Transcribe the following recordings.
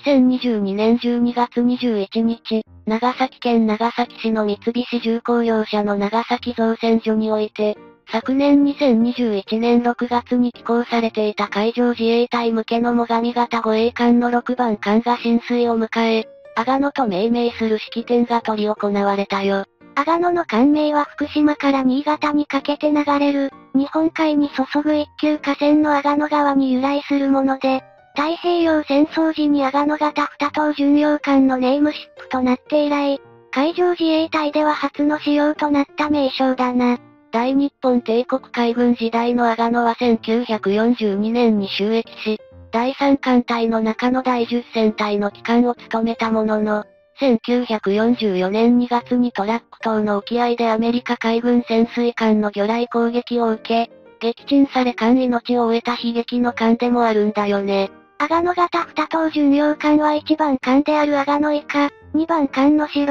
2022年12月21日、長崎県長崎市の三菱重工業社の長崎造船所において、昨年2021年6月に寄港されていた海上自衛隊向けの最上型護衛艦の6番艦が進水を迎え、阿賀野と命名する式典が執り行われたよ。阿賀野の艦名は福島から新潟にかけて流れる、日本海に注ぐ一級河川の阿賀野川に由来するもので、太平洋戦争時に阿賀野型2等巡洋艦のネームシップとなって以来、海上自衛隊では初の使用となった名称だな。大日本帝国海軍時代の阿賀野は1942年に就役し、第3艦隊の中の第10戦隊の旗艦を務めたものの、1944年2月にトラック島の沖合でアメリカ海軍潜水艦の魚雷攻撃を受け、撃沈され艦命を終えた悲劇の艦でもあるんだよね。阿賀野型2等巡洋艦は1番艦である阿賀野以下、2番艦の城、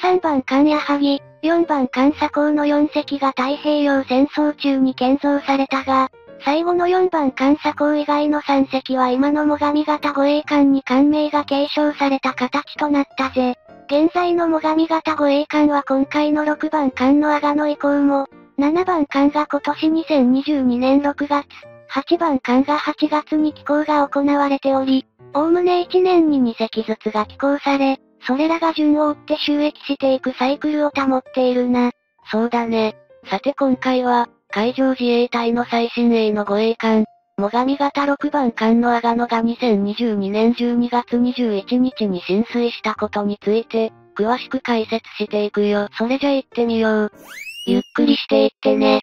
3番艦矢作、4番艦左高の4隻が太平洋戦争中に建造されたが、最後の4番艦左高以外の3隻は今の最上型護衛艦に艦名が継承された形となったぜ。現在の最上型護衛艦は今回の6番艦の阿賀野以降も、7番艦が今年2022年6月、8番艦が8月に寄港が行われており、おおむね1年に2隻ずつが寄港され、それらが順を追って収益していくサイクルを保っているな。そうだね。さて今回は、海上自衛隊の最新鋭の護衛艦、最上型6番艦の阿賀野が2022年12月21日に進水したことについて、詳しく解説していくよ。それじゃ行ってみよう。ゆっくりしていってね。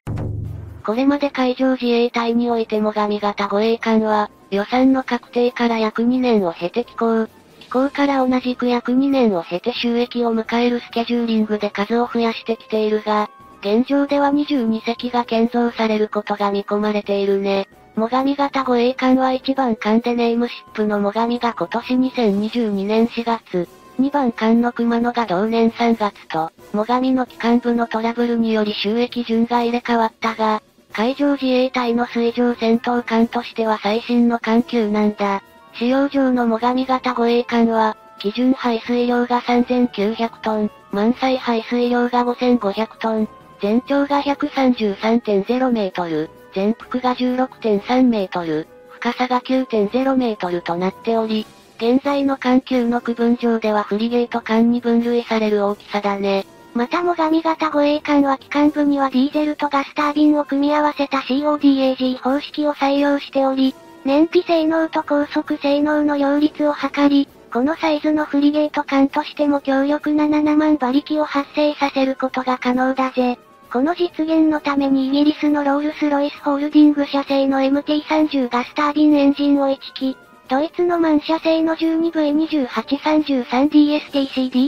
これまで海上自衛隊において最上型護衛艦は、予算の確定から約2年を経て寄港。寄港から同じく約2年を経て収益を迎えるスケジューリングで数を増やしてきているが、現状では22隻が建造されることが見込まれているね。最上型護衛艦は1番艦でネームシップの最上が今年2022年4月、2番艦の熊野が同年3月と、最上の機関部のトラブルにより収益順が入れ替わったが、海上自衛隊の水上戦闘艦としては最新の艦級なんだ。使用上の最上型護衛艦は、基準排水量が3900トン、満載排水量が5500トン、全長が 133.0 メートル、全幅が 16.3 メートル、深さが 9.0 メートルとなっており、現在の艦級の区分上ではフリゲート艦に分類される大きさだね。また最上型護衛艦は機関部にはディーゼルとガスタービンを組み合わせた CODAG 方式を採用しており、燃費性能と高速性能の両立を図り、このサイズのフリゲート艦としても強力な7万馬力を発生させることが可能だぜ。この実現のためにイギリスのロールスロイスホールディング社製の MT30 ガスタービンエンジンを1機、ドイツのマン社製の 12V2833DSTC ディ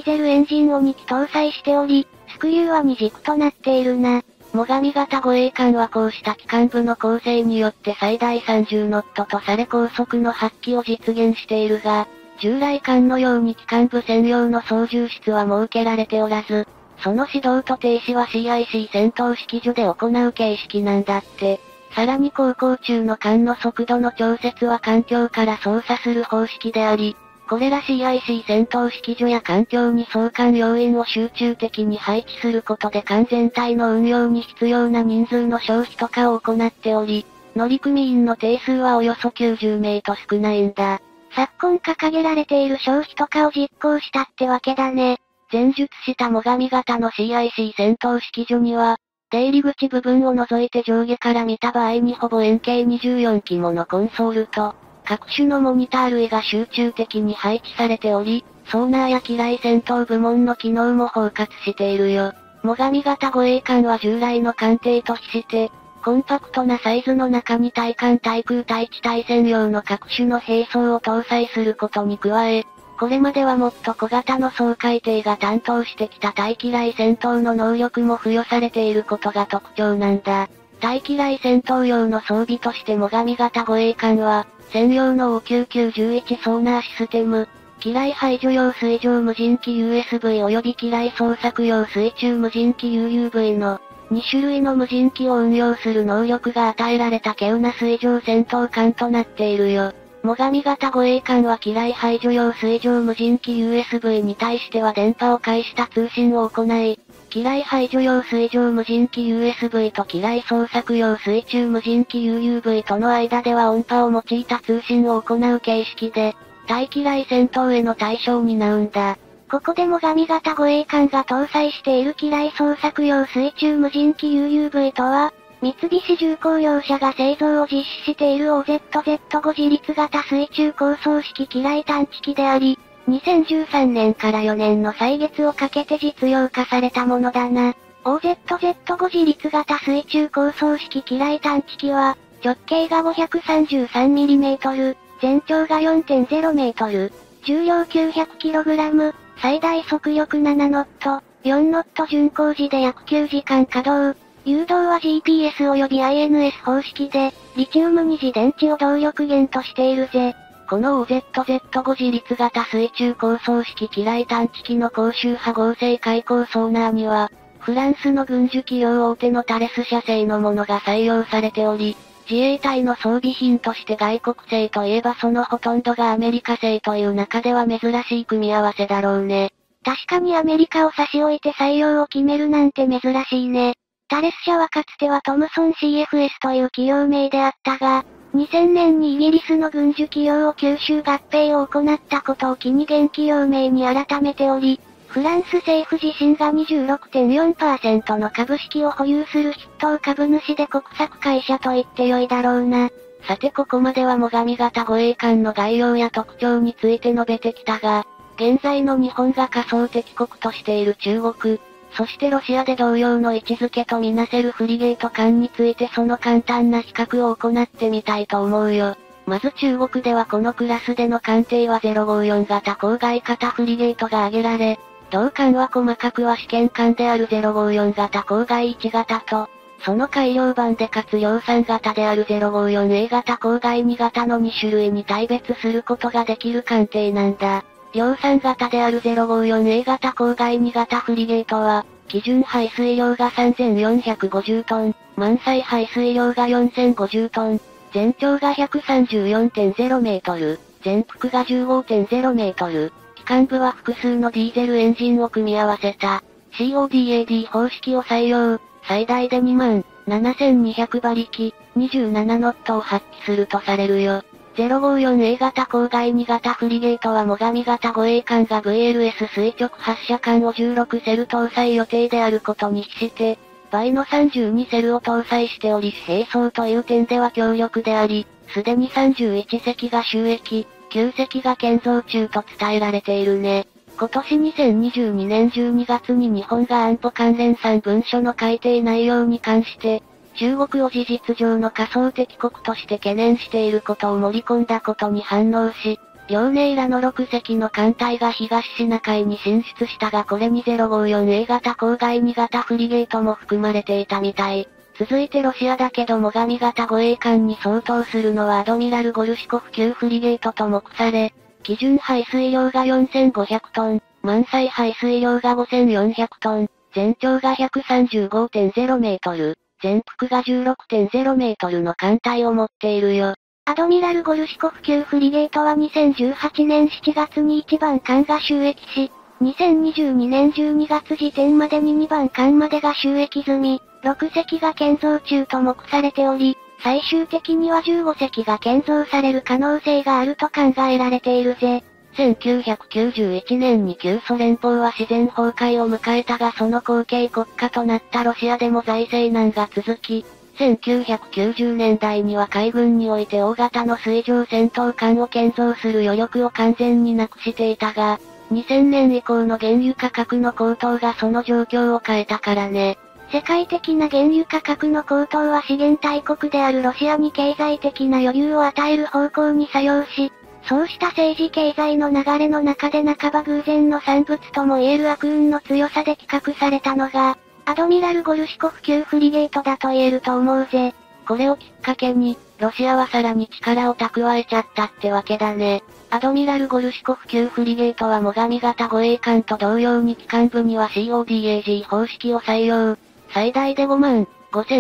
ーゼルエンジンを2機搭載しており、スクリューは2軸となっているな。最上型護衛艦はこうした機関部の構成によって最大30ノットとされ高速の発揮を実現しているが、従来艦のように機関部専用の操縦室は設けられておらず、その指導と停止は CIC 戦闘式場で行う形式なんだって。さらに航行中の艦の速度の調節は艦橋から操作する方式であり、これら CIC 戦闘式場や艦橋に総監要員を集中的に配置することで艦全体の運用に必要な人数の消費とかを行っており、乗組員の定数はおよそ90名と少ないんだ。昨今掲げられている消費とかを実行したってわけだね。前述した最上型の CIC 戦闘式場には、出入り口部分を除いて上下から見た場合にほぼ円形24機ものコンソールと、各種のモニター類が集中的に配置されており、ソーナーや機雷戦闘部門の機能も包括しているよ。最上型護衛艦は従来の艦艇と比して、コンパクトなサイズの中に対艦対空対地対戦用の各種の兵装を搭載することに加え、これまではもっと小型の掃海艇が担当してきた対機雷戦闘の能力も付与されていることが特徴なんだ。対機雷戦闘用の装備として最上型護衛艦は、専用の O9911 ソーナーシステム、機雷排除用水上無人機 USV 及び機雷捜索用水中無人機 UUV の2種類の無人機を運用する能力が与えられた稀有な水上戦闘艦となっているよ。最上型護衛艦は機雷排除用水上無人機 USV に対しては電波を介した通信を行い、機雷排除用水上無人機 USV と機雷捜索用水中無人機 UUV との間では音波を用いた通信を行う形式で、対機雷戦闘への対象になうんだ。ここで最上型護衛艦が搭載している機雷捜索用水中無人機 UUV とは、三菱重工業者が製造を実施している OZZ5 自立型水中高層式機雷探知機であり、2013年から4年の歳月をかけて実用化されたものだな。OZZ5 自立型水中高層式機雷探知機は、直径が 533mm、全長が 4.0m、重量 900kg、最大速力7ノット、4ノット巡航時で約9時間稼働。誘導は GPS 及び INS 方式で、リチウム2次電池を動力源としているぜ。この OZZ5 自立型水中高層式機雷探知機の高周波合成開口ソーナーには、フランスの軍需企業大手のタレス社製のものが採用されており、自衛隊の装備品として外国製といえばそのほとんどがアメリカ製という中では珍しい組み合わせだろうね。確かにアメリカを差し置いて採用を決めるなんて珍しいね。タレス社はかつてはトムソン CFS という企業名であったが、2000年にイギリスの軍需企業を吸収合併を行ったことを機に現企業名に改めており、フランス政府自身が 26.4% の株式を保有する筆頭株主で国策会社と言ってよいだろうな。さてここまでは最上型護衛艦の概要や特徴について述べてきたが、現在の日本が仮想敵国としている中国、そしてロシアで同様の位置づけとみなせるフリゲート艦についてその簡単な比較を行ってみたいと思うよ。まず中国ではこのクラスでの艦艇は054型郊外型フリゲートが挙げられ、同艦は細かくは試験艦である054型郊外1型と、その改良版でかつ量産型である 054A 型郊外2型の2種類に大別することができる艦艇なんだ。量産型である 054A 型郊外2型フリゲートは、基準排水量が 3450 トン、満載排水量が4050トン、全長が 134.0 メートル、全幅が 15.0 メートル、機関部は複数のディーゼルエンジンを組み合わせた、CODAG 方式を採用、最大で 27,200 馬力、27ノットを発揮するとされるよ。054A 型郊外2型フリゲートは最上型護衛艦が VLS 垂直発射管を16セル搭載予定であることに比して、倍の32セルを搭載しており並走という点では強力であり、すでに31隻が収益、9隻が建造中と伝えられているね。今年2022年12月に日本が安保関連3文書の改定内容に関して、中国を事実上の仮想敵国として懸念していることを盛り込んだことに反応し、遼寧らの6隻の艦隊が東シナ海に進出したがこれに 054A 型郊外2型フリゲートも含まれていたみたい。続いてロシアだけど最上型護衛艦に相当するのはアドミラルゴルシコフ級フリゲートと目され、基準排水量が 4500 トン、満載排水量が 5400 トン、全長が 135.0 メートル。全幅が 16.0 メートルの艦隊を持っているよ。アドミラルゴルシコフ級フリゲートは2018年7月に1番艦が収益し、2022年12月時点までに2番艦までが収益済み、6隻が建造中と目されており、最終的には15隻が建造される可能性があると考えられているぜ。1991年に旧ソ連邦は自然崩壊を迎えたがその後継国家となったロシアでも財政難が続き、1990年代には海軍において大型の水上戦闘艦を建造する余力を完全になくしていたが、2000年以降の原油価格の高騰がその状況を変えたからね。世界的な原油価格の高騰は資源大国であるロシアに経済的な余裕を与える方向に作用し、そうした政治経済の流れの中で半ば偶然の産物とも言える悪運の強さで企画されたのが、アドミラルゴルシコフ級フリゲートだと言えると思うぜ。これをきっかけに、ロシアはさらに力を蓄えちゃったってわけだね。アドミラルゴルシコフ級フリゲートは最上型護衛艦と同様に機関部には CODAG 方式を採用、最大で 55,000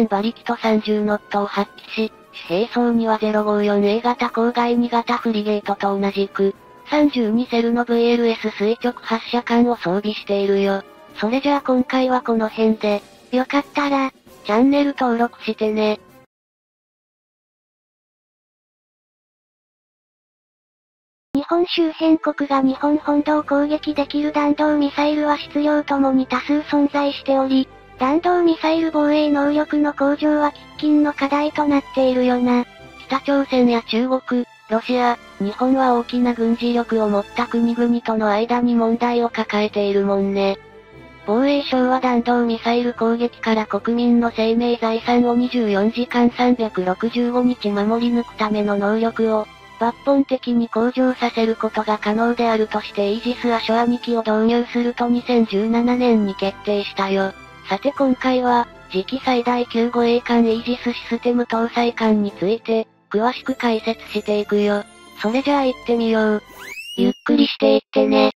馬力と30ノットを発揮し、兵装には 054A 型郊外2型フリゲートと同じく、32セルの VLS 垂直発射管を装備しているよ。それじゃあ今回はこの辺で、よかったら、チャンネル登録してね。日本周辺国が日本本土を攻撃できる弾道ミサイルは質量ともに多数存在しており、弾道ミサイル防衛能力の向上は喫緊の課題となっているよな。北朝鮮や中国、ロシア、日本は大きな軍事力を持った国々との間に問題を抱えているもんね。防衛省は弾道ミサイル攻撃から国民の生命財産を24時間365日守り抜くための能力を、抜本的に向上させることが可能であるとしてイージス・アショア2機を導入すると2017年に決定したよ。さて今回は、次期最大級護衛艦イージスシステム搭載艦について、詳しく解説していくよ。それじゃあ行ってみよう。ゆっくりしていってね。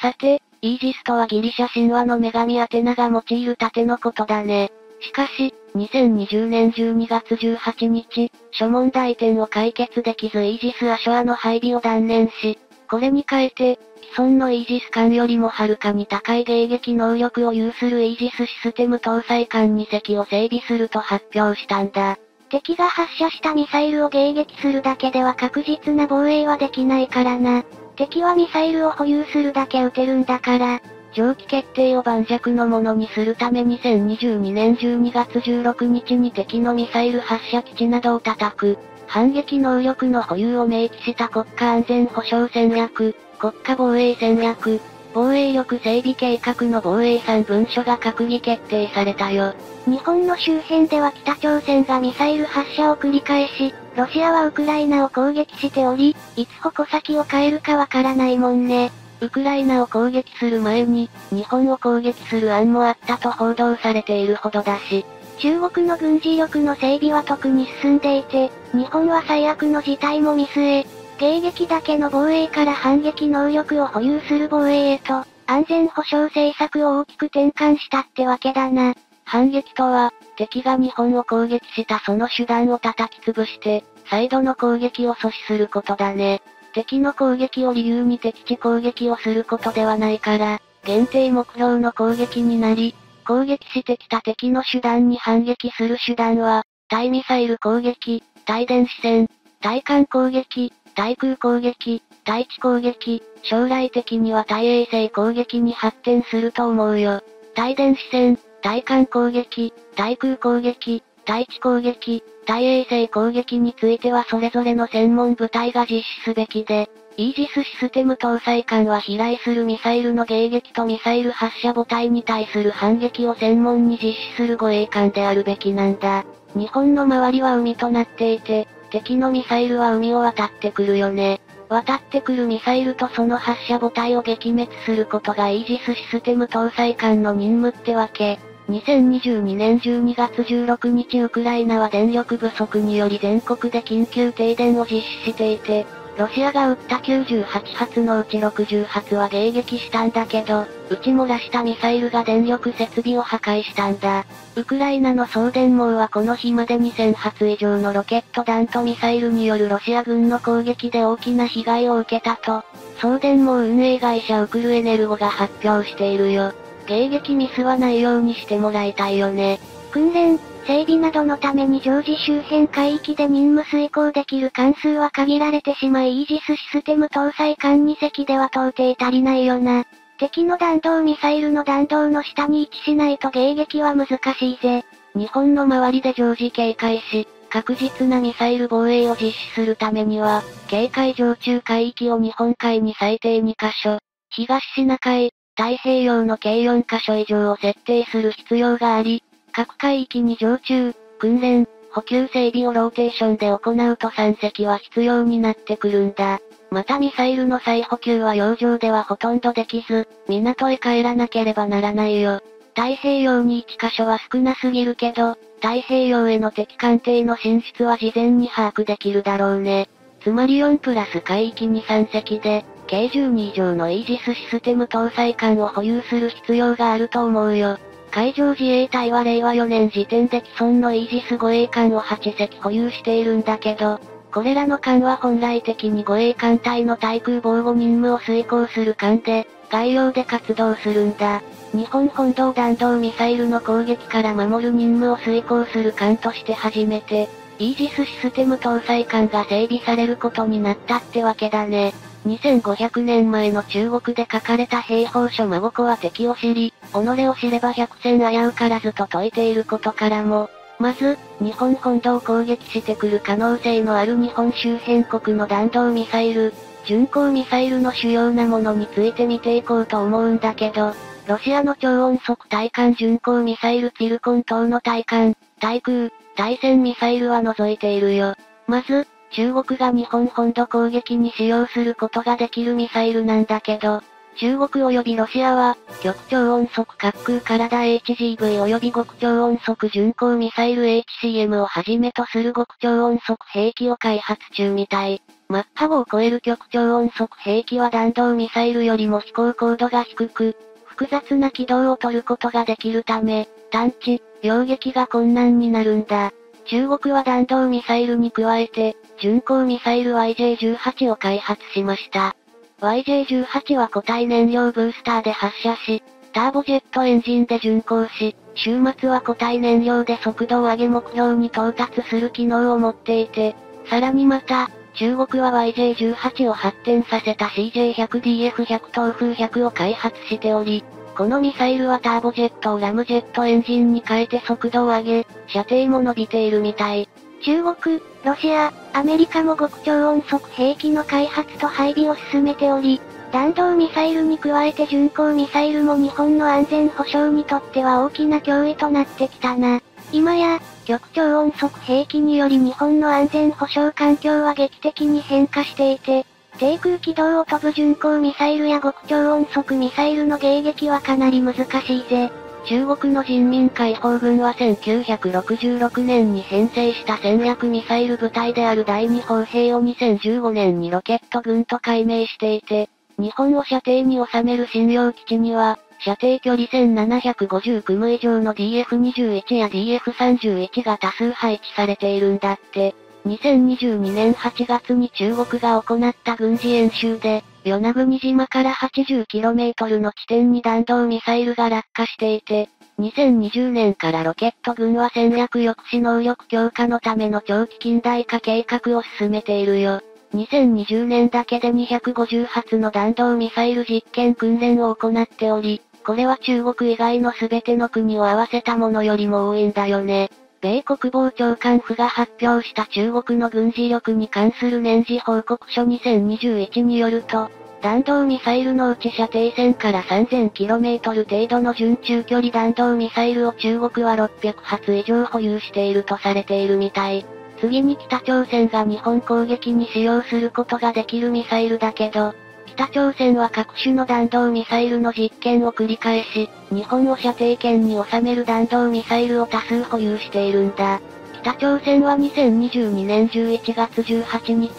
さて、イージスとはギリシャ神話の女神アテナが用いる盾のことだね。しかし、2020年12月18日、諸問題点を解決できずイージス・アショアの配備を断念し、これに変えて、既存のイージス艦よりもはるかに高い迎撃能力を有するイージスシステム搭載艦2隻を整備すると発表したんだ。敵が発射したミサイルを迎撃するだけでは確実な防衛はできないからな。敵はミサイルを保有するだけ撃てるんだから。上記決定を盤石のものにするため2022年12月16日に敵のミサイル発射基地などを叩く、反撃能力の保有を明記した国家安全保障戦略、国家防衛戦略、防衛力整備計画の防衛3文書が閣議決定されたよ。日本の周辺では北朝鮮がミサイル発射を繰り返し、ロシアはウクライナを攻撃しており、いつ矛先を変えるかわからないもんね。ウクライナを攻撃する前に、日本を攻撃する案もあったと報道されているほどだし、中国の軍事力の整備は特に進んでいて、日本は最悪の事態も見据え、迎撃だけの防衛から反撃能力を保有する防衛へと、安全保障政策を大きく転換したってわけだな。反撃とは、敵が日本を攻撃したその手段を叩き潰して、再度の攻撃を阻止することだね。敵の攻撃を理由に敵地攻撃をすることではないから、限定目標の攻撃になり、攻撃してきた敵の手段に反撃する手段は、対ミサイル攻撃、対電子戦、対艦攻撃、対空攻撃、対地攻撃、将来的には対衛星攻撃に発展すると思うよ。対電子戦、対艦攻撃、対空攻撃、対地攻撃、対衛星攻撃についてはそれぞれの専門部隊が実施すべきで、イージスシステム搭載艦は飛来するミサイルの迎撃とミサイル発射母体に対する反撃を専門に実施する護衛艦であるべきなんだ。日本の周りは海となっていて、敵のミサイルは海を渡ってくるよね。渡ってくるミサイルとその発射母体を撃滅することがイージスシステム搭載艦の任務ってわけ。2022年12月16日ウクライナは電力不足により全国で緊急停電を実施していて、ロシアが撃った98発のうち60発は迎撃したんだけど、撃ち漏らしたミサイルが電力設備を破壊したんだ。ウクライナの送電網はこの日まで2000発以上のロケット弾とミサイルによるロシア軍の攻撃で大きな被害を受けたと、送電網運営会社ウクルエネルゴが発表しているよ。迎撃ミスはないようにしてもらいたいよね。訓練、整備などのために常時周辺海域で任務遂行できる艦数は限られてしまいイージスシステム搭載艦2隻では到底足りないよな。敵の弾道ミサイルの弾道の下に位置しないと迎撃は難しいぜ。日本の周りで常時警戒し、確実なミサイル防衛を実施するためには、警戒常駐海域を日本海に最低2カ所、東シナ海、太平洋の計4カ所以上を設定する必要があり、各海域に常駐、訓練、補給整備をローテーションで行うと3隻は必要になってくるんだ。またミサイルの再補給は洋上ではほとんどできず、港へ帰らなければならないよ。太平洋に1カ所は少なすぎるけど、太平洋への敵艦艇の進出は事前に把握できるだろうね。つまり4プラス海域に3隻で、計12以上のイージスシステム搭載艦を保有する必要があると思うよ。海上自衛隊は令和4年時点で既存のイージス護衛艦を8隻保有しているんだけど、これらの艦は本来的に護衛艦隊の対空防護任務を遂行する艦で、外洋で活動するんだ。日本本土弾道ミサイルの攻撃から守る任務を遂行する艦として初めて、イージスシステム搭載艦が整備されることになったってわけだね。2500年前の中国で書かれた兵法書孫子は敵を知り、己を知れば百戦危うからずと説いていることからも、まず、日本本土を攻撃してくる可能性のある日本周辺国の弾道ミサイル、巡航ミサイルの主要なものについて見ていこうと思うんだけど、ロシアの超音速対艦巡航ミサイルツィルコン等の対艦、対空、対戦ミサイルは除いているよ。まず、中国が日本本土攻撃に使用することができるミサイルなんだけど、中国及びロシアは、極超音速滑空からだ HGV 及び極超音速巡航ミサイル HCM をはじめとする極超音速兵器を開発中みたい。マッハ5を超える極超音速兵器は弾道ミサイルよりも飛行高度が低く、複雑な軌道を取ることができるため、探知、迎撃が困難になるんだ。中国は弾道ミサイルに加えて、巡航ミサイル YJ-18 を開発しました。YJ-18 は固体燃料ブースターで発射し、ターボジェットエンジンで巡航し、終末は固体燃料で速度を上げ目標に到達する機能を持っていて、さらにまた、中国は YJ-18 を発展させた CJ-100DF-100 東風100を開発しており、このミサイルはターボジェットをラムジェットエンジンに変えて速度を上げ、射程も伸びているみたい。中国、ロシア、アメリカも極超音速兵器の開発と配備を進めており、弾道ミサイルに加えて巡航ミサイルも日本の安全保障にとっては大きな脅威となってきたな。今や、極超音速兵器により日本の安全保障環境は劇的に変化していて、低空軌道を飛ぶ巡航ミサイルや極超音速ミサイルの迎撃はかなり難しいぜ。中国の人民解放軍は1966年に編成した戦略ミサイル部隊である第2砲兵を2015年にロケット軍と改名していて、日本を射程に収める信用基地には、射程距離1750クム以上の DF-21 や DF-31 が多数配置されているんだって。2022年8月に中国が行った軍事演習で、与那国島から 80km の地点に弾道ミサイルが落下していて、2020年からロケット軍は戦略抑止能力強化のための長期近代化計画を進めているよ。2020年だけで250発の弾道ミサイル実験訓練を行っており、これは中国以外の全ての国を合わせたものよりも多いんだよね。米国防長官府が発表した中国の軍事力に関する年次報告書2021によると、弾道ミサイルのうち射程1000から 3000km 程度の準中距離弾道ミサイルを中国は600発以上保有しているとされているみたい。次に北朝鮮が日本攻撃に使用することができるミサイルだけど、北朝鮮は各種の弾道ミサイルの実験を繰り返し、日本を射程圏に収める弾道ミサイルを多数保有しているんだ。北朝鮮は2022年11月18日、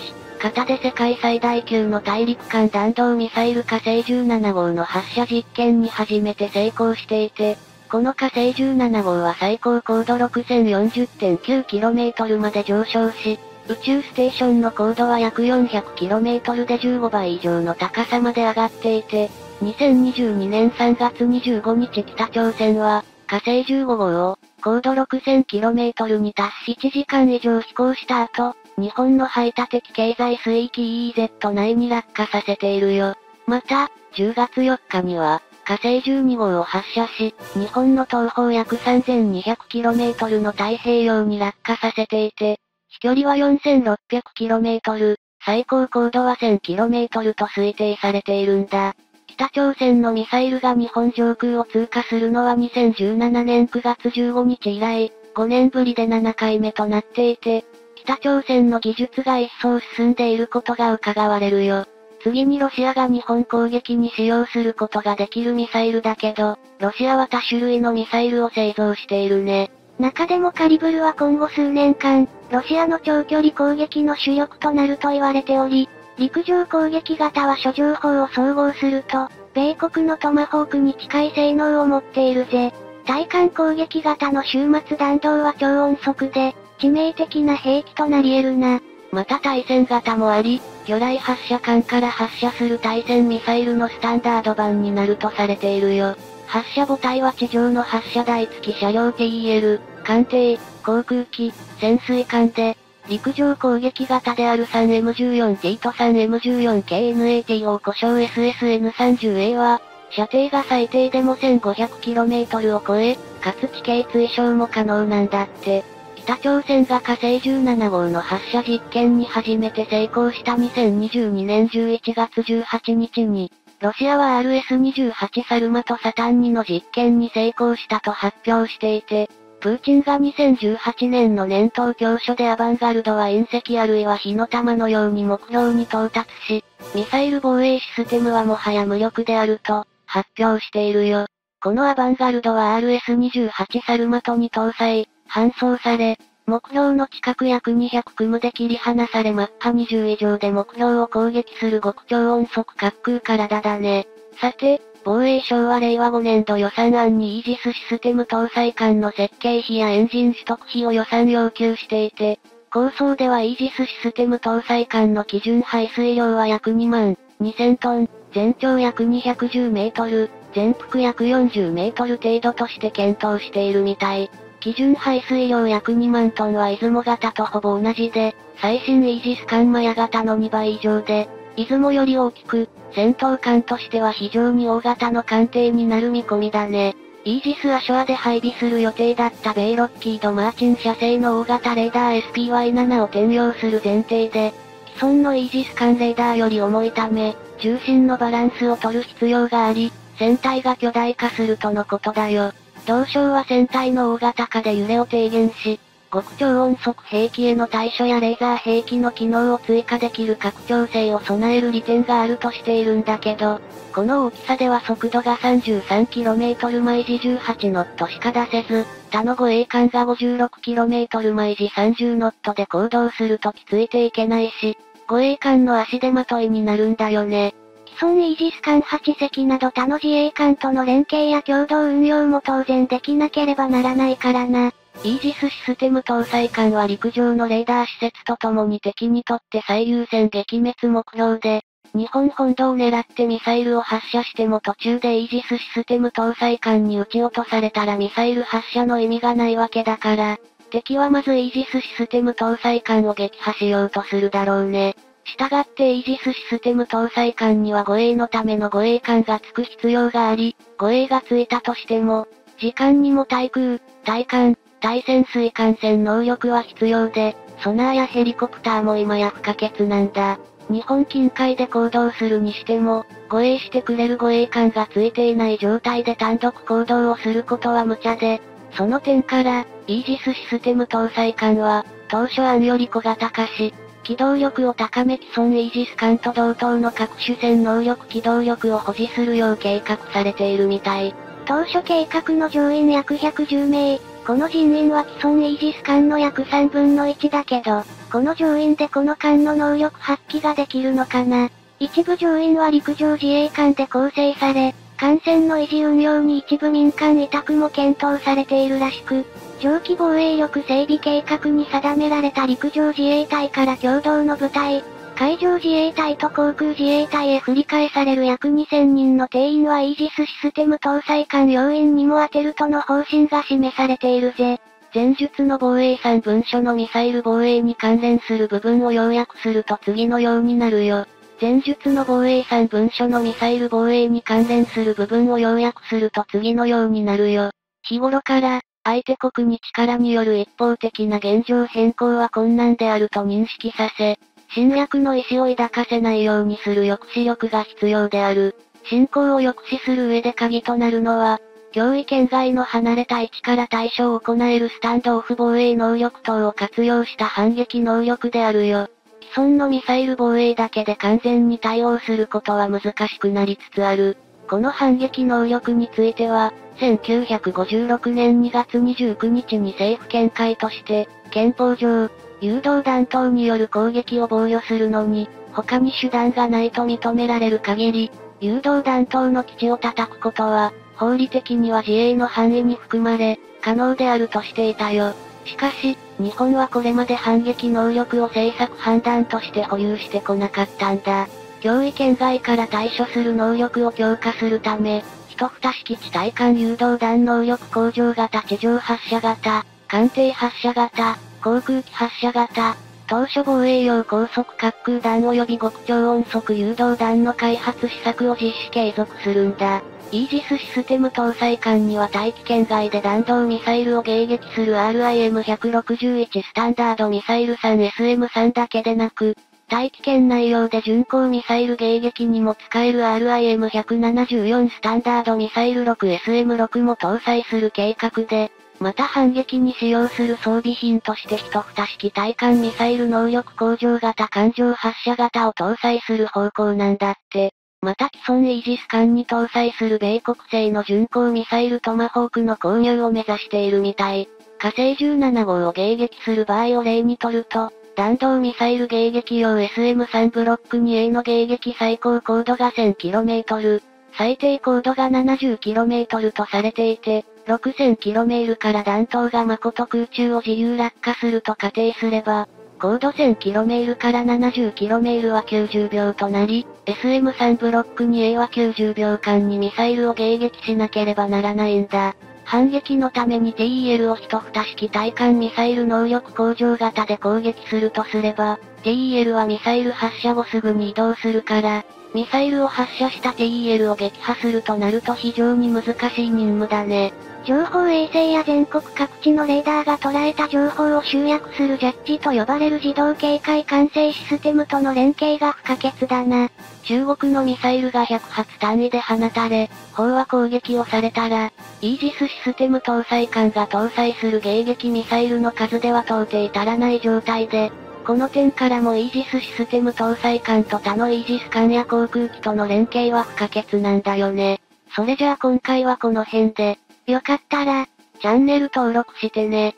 型で世界最大級の大陸間弾道ミサイル火星17号の発射実験に初めて成功していて、この火星17号は最高高度 6040.9km まで上昇し、宇宙ステーションの高度は約 400km で15倍以上の高さまで上がっていて、2022年3月25日北朝鮮は、火星15号を、高度 6000km に達し1時間以上飛行した後、日本の排他的経済水域 EEZ 内に落下させているよ。また、10月4日には、火星12号を発射し、日本の東方約 3200km の太平洋に落下させていて、飛距離は 4600km、最高高度は 1000km と推定されているんだ。北朝鮮のミサイルが日本上空を通過するのは2017年9月15日以来、5年ぶりで7回目となっていて、北朝鮮の技術が一層進んでいることが伺われるよ。次にロシアが日本攻撃に使用することができるミサイルだけど、ロシアは多種類のミサイルを製造しているね。中でもカリブルは今後数年間、ロシアの長距離攻撃の主力となると言われており、陸上攻撃型は諸情報を総合すると、米国のトマホークに近い性能を持っているぜ。対艦攻撃型の終末弾道は超音速で、致命的な兵器となり得るな。また対戦型もあり、魚雷発射管から発射する対戦ミサイルのスタンダード版になるとされているよ。発射母体は地上の発射台付き車両 TEL、艦艇、航空機、潜水艦で、陸上攻撃型である 3M14T と 3M14KNAT を故障 SSN30A は、射程が最低でも 1500km を超え、かつ地形追証も可能なんだって。北朝鮮が火星17号の発射実験に初めて成功した2022年11月18日に、ロシアは RS-28 サルマとサタン2の実験に成功したと発表していて、プーチンが2018年の年頭教書でアバンガルドは隕石あるいは火の玉のように目標に到達し、ミサイル防衛システムはもはや無力であると発表しているよ。このアバンガルドは RS-28 サルマトに搭載、搬送され、目標の近く約200クムで切り離されマッハ20以上で目標を攻撃する極超音速滑空体だね。さて、防衛省は令和5年度予算案にイージスシステム搭載艦の設計費やエンジン取得費を予算要求していて、構想ではイージスシステム搭載艦の基準排水量は約2万2000トン、全長約210メートル、全幅約40メートル程度として検討しているみたい。基準排水量約2万トンは出雲型とほぼ同じで、最新イージス艦マヤ型の2倍以上で、出雲より大きく、戦闘艦としては非常に大型の艦艇になる見込みだね。イージス・アショアで配備する予定だった米ロッキード・マーチン社製の大型レーダー SPY7 を転用する前提で、既存のイージス艦レーダーより重いため、重心のバランスを取る必要があり、船体が巨大化するとのことだよ。同省は船体の大型化で揺れを低減し、極超音速兵器への対処やレーザー兵器の機能を追加できる拡張性を備える利点があるとしているんだけど、この大きさでは速度が 33km/h 18ノットしか出せず、他の護衛艦が 56km/h 30ノットで行動するときついていけないし、護衛艦の足手まといになるんだよね。既存イージス艦8隻など他の自衛艦との連携や共同運用も当然できなければならないからな。イージスシステム搭載艦は陸上のレーダー施設とともに敵にとって最優先撃滅目標で、日本本土を狙ってミサイルを発射しても途中でイージスシステム搭載艦に撃ち落とされたらミサイル発射の意味がないわけだから、敵はまずイージスシステム搭載艦を撃破しようとするだろうね。したがってイージスシステム搭載艦には護衛のための護衛艦がつく必要があり、護衛がついたとしても、時間にも対空、対艦、対潜水艦戦能力は必要で、ソナーやヘリコプターも今や不可欠なんだ。日本近海で行動するにしても、護衛してくれる護衛艦がついていない状態で単独行動をすることは無茶で、その点から、イージスシステム搭載艦は、当初案より小型化し、機動力を高め既存イージス艦と同等の各種戦能力機動力を保持するよう計画されているみたい。当初計画の乗員約110名、この人員は既存イージス艦の約3分の1だけど、この乗員でこの艦の能力発揮ができるのかな。一部乗員は陸上自衛艦で構成され、艦船の維持運用に一部民間委託も検討されているらしく、長期防衛力整備計画に定められた陸上自衛隊から共同の部隊、海上自衛隊と航空自衛隊へ振り替えされる約2000人の定員はイージスシステム搭載艦要員にも充てるとの方針が示されているぜ。前述の防衛3文書のミサイル防衛に関連する部分を要約すると次のようになるよ。前述の防衛3文書のミサイル防衛に関連する部分を要約すると次のようになるよ。日頃から、相手国に力による一方的な現状変更は困難であると認識させ、侵略の意思を抱かせないようにする抑止力が必要である。侵攻を抑止する上で鍵となるのは、脅威圏外の離れた位置から対処を行えるスタンドオフ防衛能力等を活用した反撃能力であるよ。既存のミサイル防衛だけで完全に対応することは難しくなりつつある。この反撃能力については、1956年2月29日に政府見解として、憲法上、誘導弾等による攻撃を防御するのに、他に手段がないと認められる限り、誘導弾等の基地を叩くことは、法理的には自衛の範囲に含まれ、可能であるとしていたよ。しかし、日本はこれまで反撃能力を政策判断として保有してこなかったんだ。脅威圏外から対処する能力を強化するため、12式地対艦誘導弾能力向上型地上発射型、艦艇発射型、航空機発射型、当初防衛用高速滑空弾及び極超音速誘導弾の開発施策を実施継続するんだ。イージスシステム搭載艦には大気圏外で弾道ミサイルを迎撃する RIM-161 スタンダードミサイル 3SM3 だけでなく、大気圏内用で巡航ミサイル迎撃にも使える RIM-174 スタンダードミサイル 6SM6 も搭載する計画で、また反撃に使用する装備品として12式対艦ミサイル能力向上型艦上発射型を搭載する方向なんだって。また既存イージス艦に搭載する米国製の巡航ミサイルトマホークの購入を目指しているみたい。火星17号を迎撃する場合を例にとると、弾道ミサイル迎撃用 SM3 ブロック 2A の迎撃最高高度が 1000km、最低高度が 70km とされていて、6000km から弾頭が誠空中を自由落下すると仮定すれば、高度 1000km から 70km は90秒となり、SM3 ブロック 2A は90秒間にミサイルを迎撃しなければならないんだ。反撃のために TEL を12式対艦ミサイル能力向上型で攻撃するとすれば、TEL はミサイル発射後すぐに移動するから、ミサイルを発射した TEL を撃破するとなると非常に難しい任務だね。情報衛星や全国各地のレーダーが捉えた情報を集約するジャッジと呼ばれる自動警戒管制システムとの連携が不可欠だな。中国のミサイルが100発単位で放たれ、飽和攻撃をされたら、イージスシステム搭載艦が搭載する迎撃ミサイルの数では到底足らない状態で、この点からもイージスシステム搭載艦と他のイージス艦や航空機との連携は不可欠なんだよね。それじゃあ今回はこの辺で、よかったら、チャンネル登録してね。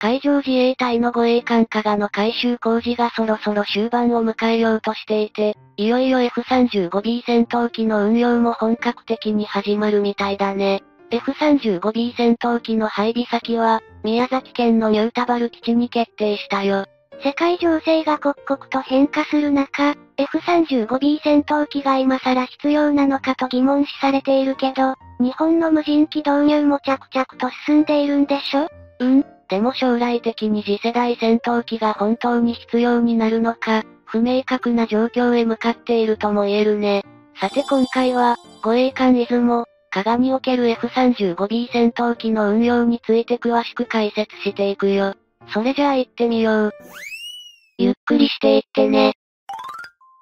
海上自衛隊の護衛艦加賀の改修工事がそろそろ終盤を迎えようとしていて、いよいよ F-35B 戦闘機の運用も本格的に始まるみたいだね。F-35B 戦闘機の配備先は、宮崎県のニュータバル基地に決定したよ。世界情勢が刻々と変化する中、F-35B 戦闘機が今更必要なのかと疑問視されているけど、日本の無人機導入も着々と進んでいるんでしょ？でも将来的に次世代戦闘機が本当に必要になるのか、不明確な状況へ向かっているとも言えるね。さて今回は、護衛艦出雲、加賀における F-35B 戦闘機の運用について詳しく解説していくよ。それじゃあ行ってみよう。ゆっくりしていってね。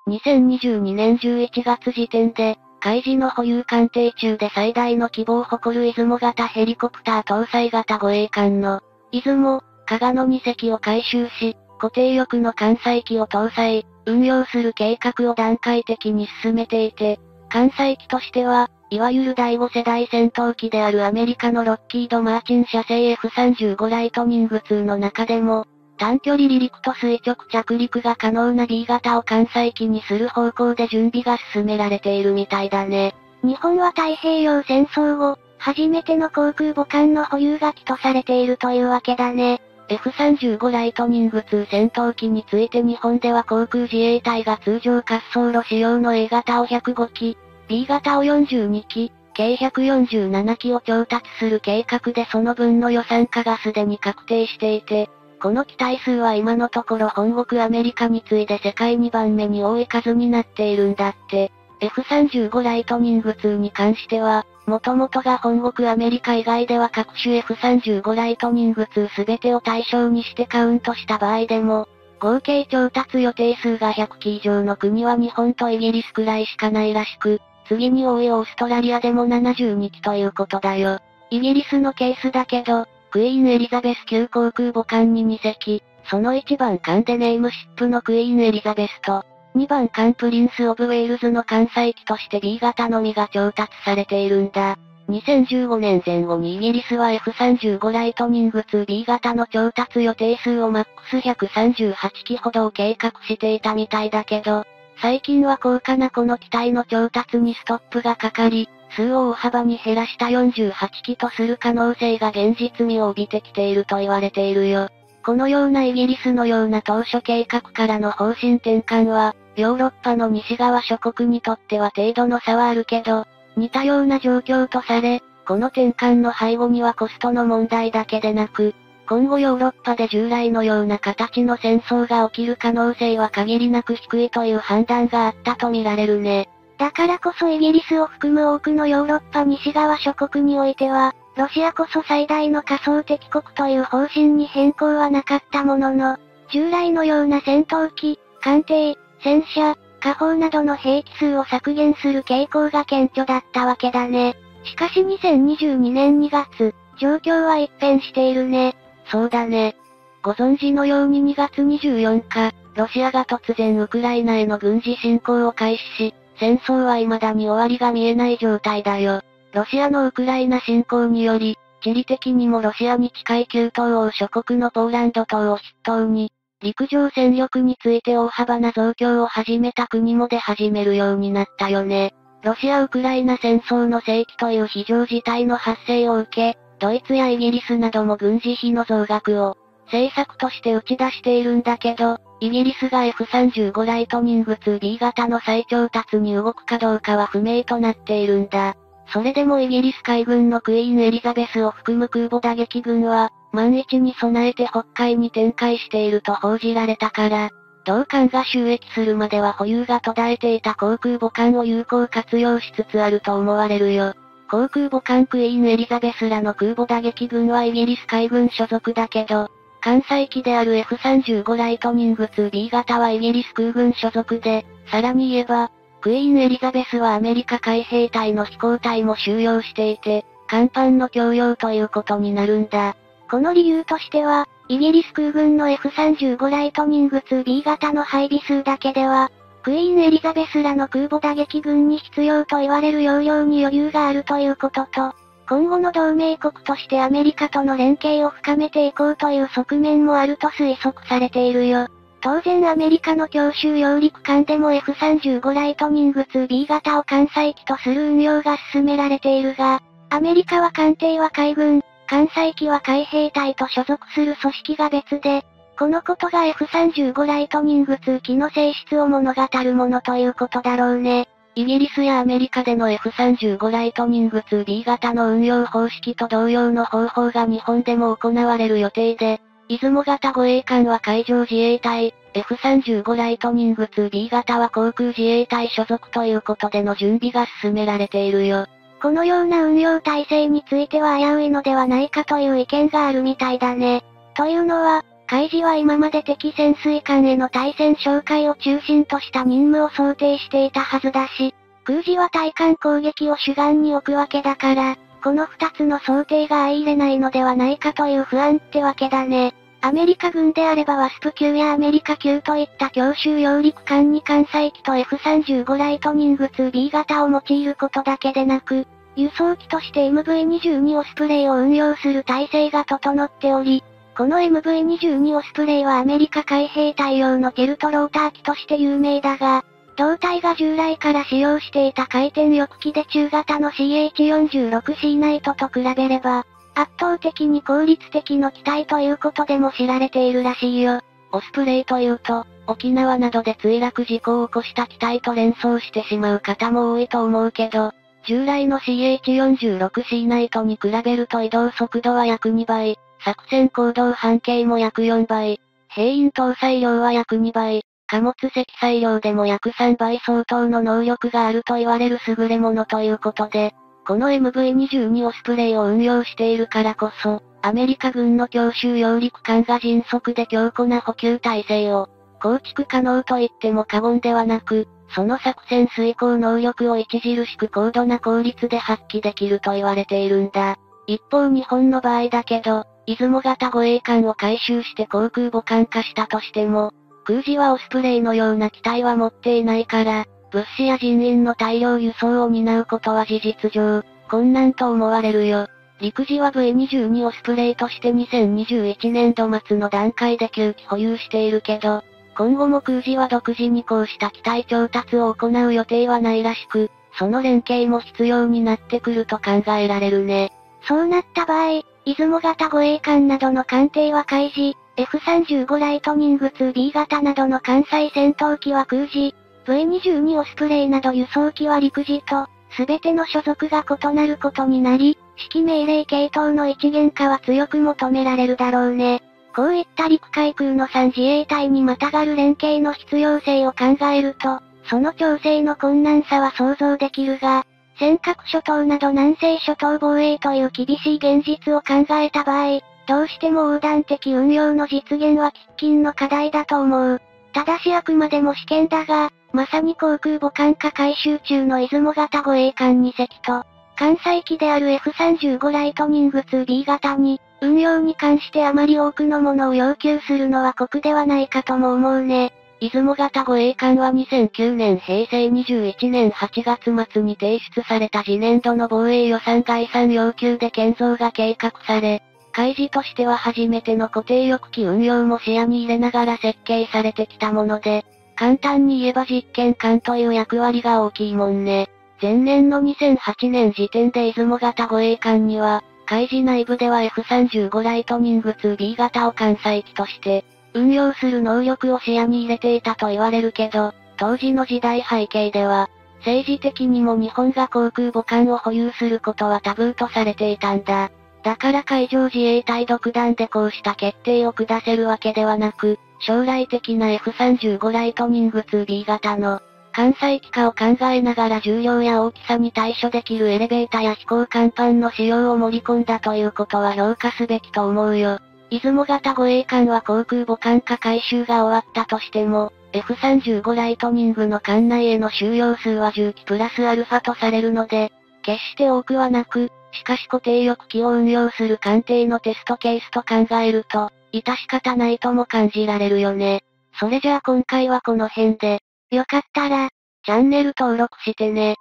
2022年11月時点で、海自の保有艦艇中で最大の規模を誇る出雲型ヘリコプター搭載型護衛艦の、出雲、加賀の2隻を改修し、固定翼の艦載機を搭載、運用する計画を段階的に進めていて、艦載機としては、いわゆる第5世代戦闘機であるアメリカのロッキード・マーチン社製 F-35 ライトニング2の中でも、短距離離陸と垂直着陸が可能な B 型を艦載機にする方向で準備が進められているみたいだね。日本は太平洋戦争後、初めての航空母艦の保有が起とされているというわけだね。F-35 ライトニング2戦闘機について日本では航空自衛隊が通常滑走路使用の A 型を105機、B 型を42機、計147機を調達する計画でその分の予算化がすでに確定していて、この機体数は今のところ本国アメリカに次いで世界2番目に多い数になっているんだって。F-35 ライトニング2に関しては、もともとが本国アメリカ以外では各種 F-35 ライトニング2すべてを対象にしてカウントした場合でも、合計調達予定数が100機以上の国は日本とイギリスくらいしかないらしく、次に多いオーストラリアでも72機ということだよ。イギリスのケースだけど、クイーンエリザベス級航空母艦に2隻、その1番艦でネームシップのクイーンエリザベスと、2番艦プリンスオブウェールズの艦載機として B 型のみが調達されているんだ。2015年前後にイギリスは F-35 ライトニング 2B 型の調達予定数をマックス138機ほどを計画していたみたいだけど、最近は高価なこの機体の調達にストップがかかり、数を大幅に減らした48機とする可能性が現実味を帯びてきていると言われているよ。このようなイギリスのような当初計画からの方針転換は、ヨーロッパの西側諸国にとっては程度の差はあるけど、似たような状況とされ、この転換の背後にはコストの問題だけでなく、今後ヨーロッパで従来のような形の戦争が起きる可能性は限りなく低いという判断があったと見られるね。だからこそイギリスを含む多くのヨーロッパ西側諸国においては、ロシアこそ最大の仮想敵国という方針に変更はなかったものの、従来のような戦闘機、艦艇、戦車、火砲などの兵器数を削減する傾向が顕著だったわけだね。しかし2022年2月、状況は一変しているね。そうだね。ご存知のように2月24日、ロシアが突然ウクライナへの軍事侵攻を開始し、戦争は未だに終わりが見えない状態だよ。ロシアのウクライナ侵攻により、地理的にもロシアに近い旧東欧諸国のポーランド等を筆頭に、陸上戦力について大幅な増強を始めた国も出始めるようになったよね。ロシア・ウクライナ戦争の世紀という非常事態の発生を受け、ドイツやイギリスなども軍事費の増額を政策として打ち出しているんだけど、イギリスが F-35 ライトニング 2B 型の再調達に動くかどうかは不明となっているんだ。それでもイギリス海軍のクイーンエリザベスを含む空母打撃群は、万一に備えて北海に展開していると報じられたから、同艦が収益するまでは保有が途絶えていた航空母艦を有効活用しつつあると思われるよ。航空母艦クイーンエリザベスらの空母打撃群はイギリス海軍所属だけど、艦載機である F-35 ライトニング 2B 型はイギリス空軍所属で、さらに言えば、クイーンエリザベスはアメリカ海兵隊の飛行隊も収容していて、艦板の供用ということになるんだ。この理由としては、イギリス空軍の F-35 ライトニング 2B 型の配備数だけでは、クイーンエリザベスらの空母打撃群に必要と言われる容量に余裕があるということと、今後の同盟国としてアメリカとの連携を深めていこうという側面もあると推測されているよ。当然アメリカの強襲揚陸艦でも F-35 ライトニング 2B 型を艦載機とする運用が進められているが、アメリカは艦艇は海軍、艦載機は海兵隊と所属する組織が別で、このことが F-35 ライトニング2機の性質を物語るものということだろうね。イギリスやアメリカでの F-35 ライトニング 2B 型の運用方式と同様の方法が日本でも行われる予定で、出雲型護衛艦は海上自衛隊、F-35 ライトニング 2B 型は航空自衛隊所属ということでの準備が進められているよ。このような運用体制については危ういのではないかという意見があるみたいだね。というのは、海自は今まで敵潜水艦への対戦哨戒を中心とした任務を想定していたはずだし、空自は対艦攻撃を主眼に置くわけだから、この二つの想定が相入れないのではないかという不安ってわけだね。アメリカ軍であればワスプ級やアメリカ級といった強襲揚陸艦に艦載機と F-35 ライトニング 2B 型を用いることだけでなく、輸送機として MV-22 オスプレイを運用する体制が整っており、この MV-22 オスプレイはアメリカ海兵隊用のケルトローター機として有名だが、同隊が従来から使用していた回転翼機で中型の CH-46C ナイトと比べれば、圧倒的に効率的の機体ということでも知られているらしいよ。オスプレイというと、沖縄などで墜落事故を起こした機体と連想してしまう方も多いと思うけど、従来の CH-46C ナイトに比べると移動速度は約2倍、作戦行動半径も約4倍、兵員搭載量は約2倍、貨物積載量でも約3倍相当の能力があると言われる優れものということで、この MV-22 オスプレイを運用しているからこそ、アメリカ軍の強襲揚陸艦が迅速で強固な補給体制を構築可能と言っても過言ではなく、その作戦遂行能力を著しく高度な効率で発揮できると言われているんだ。一方日本の場合だけど、出雲型護衛艦を改修して航空母艦化したとしても、空自はオスプレイのような機体は持っていないから、物資や人員の大量輸送を担うことは事実上、困難と思われるよ。陸自は V-22 オスプレイとして2021年度末の段階で9機保有しているけど、今後も空自は独自にこうした機体調達を行う予定はないらしく、その連携も必要になってくると考えられるね。そうなった場合、出雲型護衛艦などの艦艇は海自、F-35 ライトニング 2B 型などの艦載戦闘機は空自、V-22 オスプレイなど輸送機は陸自と、すべての所属が異なることになり、指揮命令系統の一元化は強く求められるだろうね。こういった陸海空の3自衛隊にまたがる連携の必要性を考えると、その調整の困難さは想像できるが、尖閣諸島など南西諸島防衛という厳しい現実を考えた場合、どうしても横断的運用の実現は喫緊の課題だと思う。ただしあくまでも試験だが、まさに航空母艦化改修中の出雲型護衛艦2隻と、艦載機である F-35 ライトニング 2B 型に、運用に関してあまり多くのものを要求するのは酷ではないかとも思うね。出雲型護衛艦は2009年平成21年8月末に提出された次年度の防衛予算概算要求で建造が計画され、海自としては初めての固定翼機運用も視野に入れながら設計されてきたもので、簡単に言えば実験艦という役割が大きいもんね。前年の2008年時点で出雲型護衛艦には、海自内部では F-35 ライトニング 2B 型を艦載機として、運用する能力を視野に入れていたと言われるけど、当時の時代背景では、政治的にも日本が航空母艦を保有することはタブーとされていたんだ。だから海上自衛隊独断でこうした決定を下せるわけではなく、将来的な F-35 ライトニング 2B 型の艦載機化を考えながら重量や大きさに対処できるエレベータや飛行甲板の使用を盛り込んだということは評価すべきと思うよ。出雲型護衛艦は航空母艦化改修が終わったとしても、F-35 ライトニングの艦内への収容数は10機プラスアルファとされるので、決して多くはなく、しかし固定翼機を運用する艦艇のテストケースと考えると、致し方ないとも感じられるよね。それじゃあ今回はこの辺で、よかったら、チャンネル登録してね。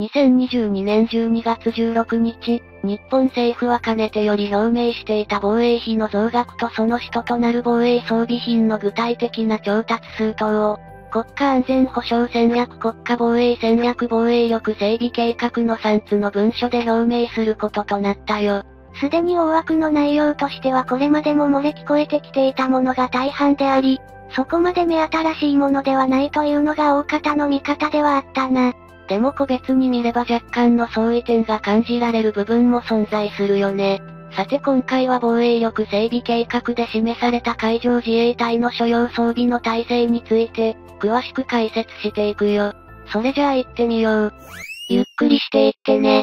2022年12月16日、日本政府はかねてより表明していた防衛費の増額とその使途となる防衛装備品の具体的な調達数等を、国家安全保障戦略国家防衛戦略防衛力整備計画の3つの文書で表明することとなったよ。すでに大枠の内容としてはこれまでも漏れ聞こえてきていたものが大半であり、そこまで目新しいものではないというのが大方の見方ではあったな。でも個別に見れば若干の相違点が感じられる部分も存在するよね。さて今回は防衛力整備計画で示された海上自衛隊の所要装備の体制について、詳しく解説していくよ。それじゃあ行ってみよう。ゆっくりしていってね。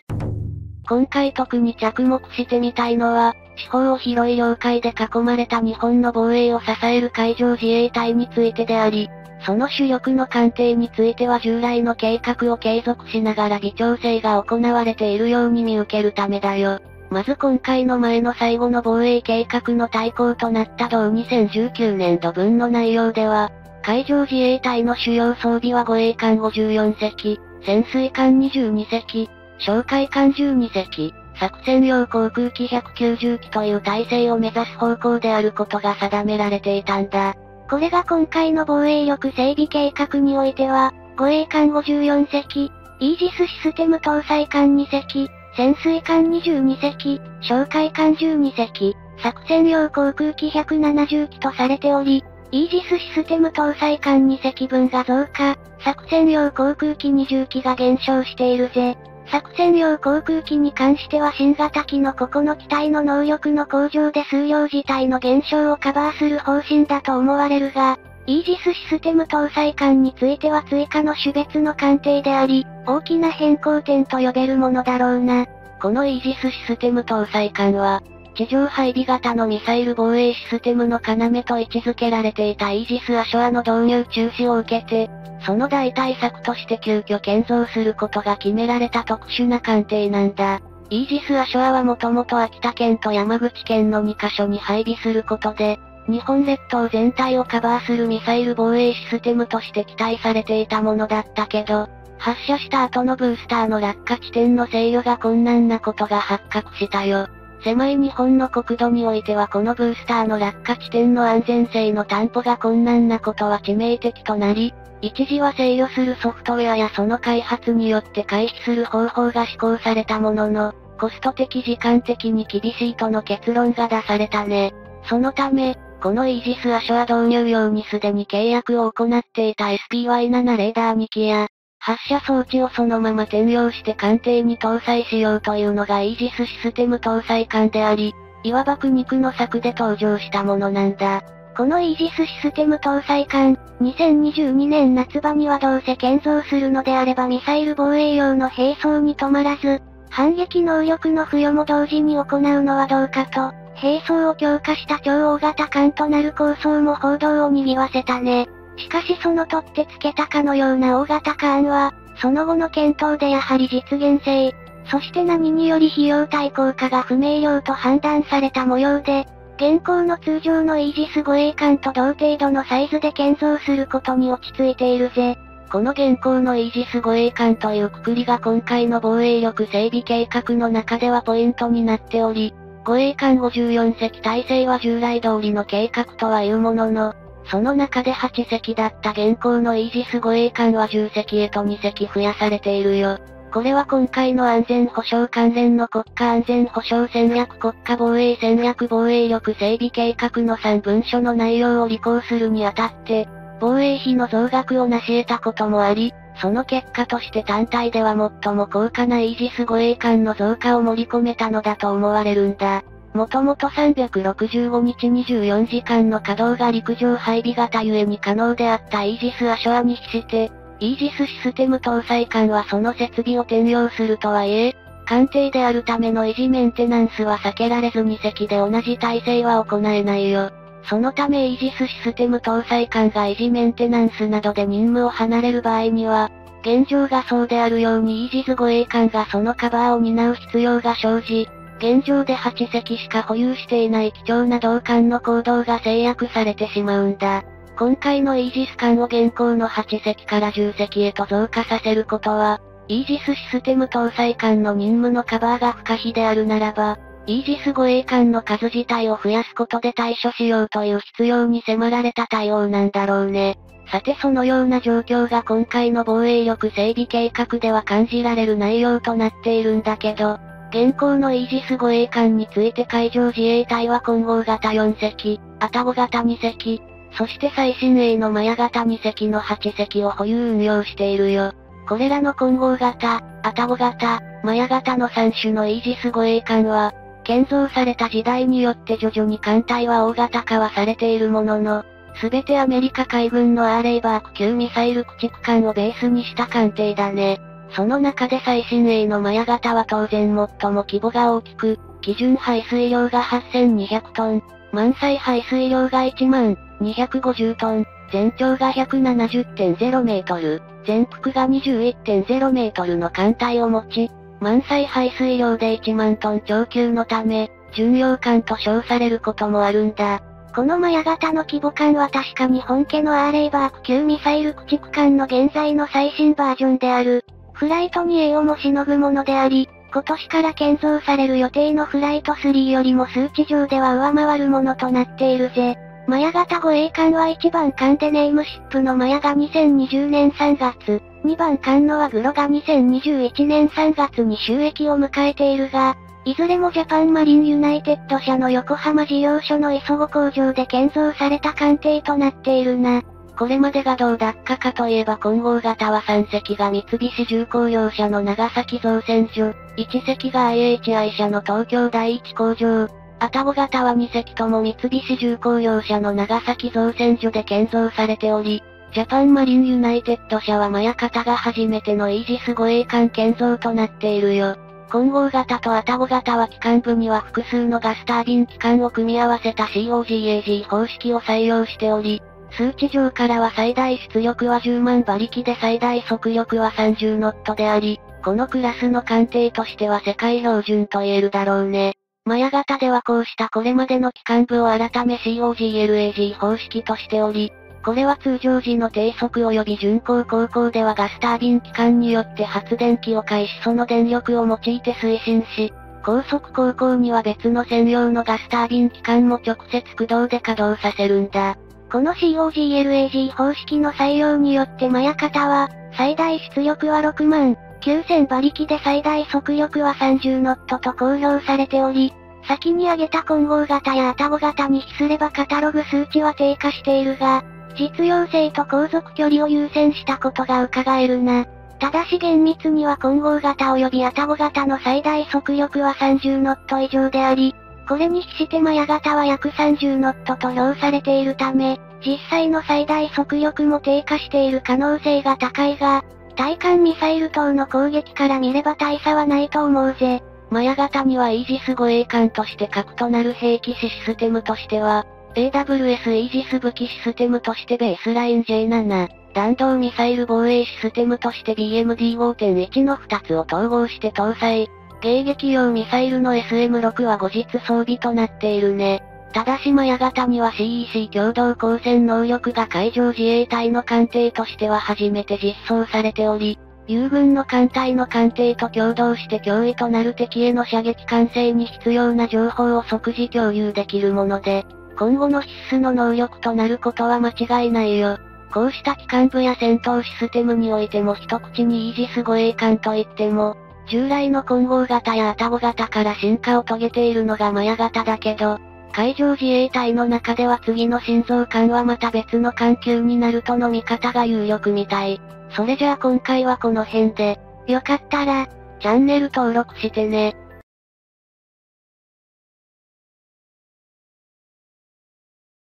今回特に着目してみたいのは、四方を広い領海で囲まれた日本の防衛を支える海上自衛隊についてであり、その主力の艦艇については従来の計画を継続しながら微調整が行われているように見受けるためだよ。まず今回の前の最後の防衛計画の大綱となった同2019年度分の内容では、海上自衛隊の主要装備は護衛艦54隻、潜水艦22隻、哨戒艦12隻、作戦用航空機190機という体制を目指す方向であることが定められていたんだ。これが今回の防衛力整備計画においては、護衛艦54隻、イージスシステム搭載艦2隻、潜水艦22隻、哨戒艦12隻、作戦用航空機170機とされており、イージスシステム搭載艦2隻分が増加、作戦用航空機20機が減少しているぜ。作戦用航空機に関しては新型機のここの機体の能力の向上で数量自体の減少をカバーする方針だと思われるが、イージスシステム搭載艦については追加の種別の艦艇であり、大きな変更点と呼べるものだろうな。このイージスシステム搭載艦は、地上配備型のミサイル防衛システムの要と位置づけられていたイージス・アショアの導入中止を受けて、その代替策として急遽建造することが決められた特殊な艦艇なんだ。イージス・アショアはもともと秋田県と山口県の2カ所に配備することで、日本列島全体をカバーするミサイル防衛システムとして期待されていたものだったけど、発射した後のブースターの落下地点の制御が困難なことが発覚したよ。狭い日本の国土においてはこのブースターの落下地点の安全性の担保が困難なことは致命的となり、一時は制御するソフトウェアやその開発によって回避する方法が施行されたものの、コスト的時間的に厳しいとの結論が出されたね。そのため、このイージス・アショア導入用にすでに契約を行っていた SPY7 レーダー2機や、発射装置をそのまま転用して艦艇に搭載しようというのがイージスシステム搭載艦であり、いわば苦肉の策で登場したものなんだ。このイージスシステム搭載艦、2022年夏場にはどうせ建造するのであればミサイル防衛用の兵装に止まらず、反撃能力の付与も同時に行うのはどうかと、兵装を強化した超大型艦となる構想も報道を賑わせたね。しかしその取ってつけたかのような大型艦は、その後の検討でやはり実現性、そして何により費用対効果が不明瞭と判断された模様で、現行の通常のイージス護衛艦と同程度のサイズで建造することに落ち着いているぜ。この現行のイージス護衛艦という括りが今回の防衛力整備計画の中ではポイントになっており、護衛艦54隻体制は従来通りの計画とはいうものの、その中で8隻だった現行のイージス護衛艦は10隻へと2隻増やされているよ。これは今回の安全保障関連の国家安全保障戦略国家防衛戦略防衛力整備計画の3文書の内容を履行するにあたって、防衛費の増額を成し得たこともあり、その結果として単体では最も高価なイージス護衛艦の増加を盛り込めたのだと思われるんだ。もともと365日24時間の稼働が陸上配備型ゆえに可能であったイージス・アショアに比して、イージスシステム搭載艦はその設備を転用するとはいえ、艦艇であるための維持メンテナンスは避けられず2隻で同じ体制は行えないよ。そのためイージスシステム搭載艦が維持メンテナンスなどで任務を離れる場合には、現状がそうであるようにイージス護衛艦がそのカバーを担う必要が生じ、現状で8隻しか保有していない貴重な同艦の行動が制約されてしまうんだ。今回のイージス艦を現行の8隻から10隻へと増加させることは、イージスシステム搭載艦の任務のカバーが不可避であるならば、イージス護衛艦の数自体を増やすことで対処しようという必要に迫られた対応なんだろうね。さてそのような状況が今回の防衛力整備計画では感じられる内容となっているんだけど、現行のイージス護衛艦について海上自衛隊は混合型4隻、アタゴ型2隻、そして最新鋭のマヤ型2隻の8隻を保有運用しているよ。これらの混合型、アタゴ型、マヤ型の3種のイージス護衛艦は、建造された時代によって徐々に艦隊は大型化はされているものの、すべてアメリカ海軍のアーレイバーク級ミサイル駆逐艦をベースにした艦艇だね。その中で最新鋭のマヤ型は当然最も規模が大きく、基準排水量が8200トン、満載排水量が1万250トン、全長が 170.0 メートル、全幅が 21.0 メートルの艦隊を持ち、満載排水量で1万トン超級のため、巡洋艦と称されることもあるんだ。このマヤ型の規模感は確か日本家のアーレイバーク級ミサイル駆逐艦の現在の最新バージョンである。フライト 2A をもしのぐものであり、今年から建造される予定のフライト3よりも数値上では上回るものとなっているぜ。マヤ型護衛艦は1番艦でネームシップのマヤが2020年3月、2番艦のワグロが2021年3月に収益を迎えているが、いずれもジャパンマリンユナイテッド社の横浜事業所の磯子工場で建造された艦艇となっているな。これまでがどうだったかといえば混合型は3隻が三菱重工業社の長崎造船所、1隻が IHI 社の東京第一工場、アタゴ型は2隻とも三菱重工業社の長崎造船所で建造されており、ジャパンマリンユナイテッド社はマヤ型が初めてのイージス護衛艦建造となっているよ。混合型とアタゴ型は機関部には複数のガスタービン機関を組み合わせた COGAG 方式を採用しており、数値上からは最大出力は10万馬力で最大速力は30ノットであり、このクラスの艦艇としては世界標準と言えるだろうね。マヤ型ではこうしたこれまでの機関部を改め COGLAG 方式としており、これは通常時の低速及び巡航航行ではガスタービン機関によって発電機を介しその電力を用いて推進し、高速航行には別の専用のガスタービン機関も直接駆動で稼働させるんだ。この COGLAG 方式の採用によってマヤ型は、最大出力は6万9000馬力で最大速力は30ノットと公表されており、先に挙げた混合型やアタゴ型に比すればカタログ数値は低下しているが、実用性と航続距離を優先したことが伺えるな。ただし厳密には混合型及びアタゴ型の最大速力は30ノット以上であり、これに比してマヤ型は約30ノットと評されているため、実際の最大速力も低下している可能性が高いが、対艦ミサイル等の攻撃から見れば大差はないと思うぜ。マヤ型にはイージス護衛艦として核となる兵器システムとしては、AWS イージス武器システムとしてベースライン J7、弾道ミサイル防衛システムとして BMD5.1 の2つを統合して搭載。迎撃用ミサイルの SM6 は後日装備となっているね。ただしマヤ型には CEC 共同抗戦能力が海上自衛隊の艦艇としては初めて実装されており、友軍の艦隊の艦艇と共同して脅威となる敵への射撃管制に必要な情報を即時共有できるもので、今後の必須の能力となることは間違いないよ。こうした機関部や戦闘システムにおいても一口にイージス護衛艦といっても、従来の混合型やアタゴ型から進化を遂げているのがマヤ型だけど、海上自衛隊の中では次の新造艦はまた別の艦級になるとの見方が有力みたい。それじゃあ今回はこの辺で、よかったら、チャンネル登録してね。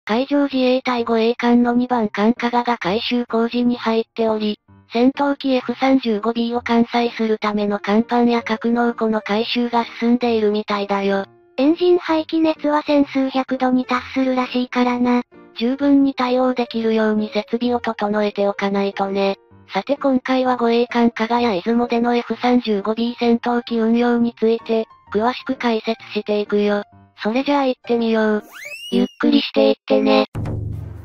海上自衛隊護衛艦の2番艦加賀が改修工事に入っており、戦闘機 F-35B を艦載するための甲板や格納庫の改修が進んでいるみたいだよ。エンジン排気熱は1000数百度に達するらしいからな。十分に対応できるように設備を整えておかないとね。さて今回は護衛艦加賀や出雲での F-35B 戦闘機運用について、詳しく解説していくよ。それじゃあ行ってみよう。ゆっくりしていってね。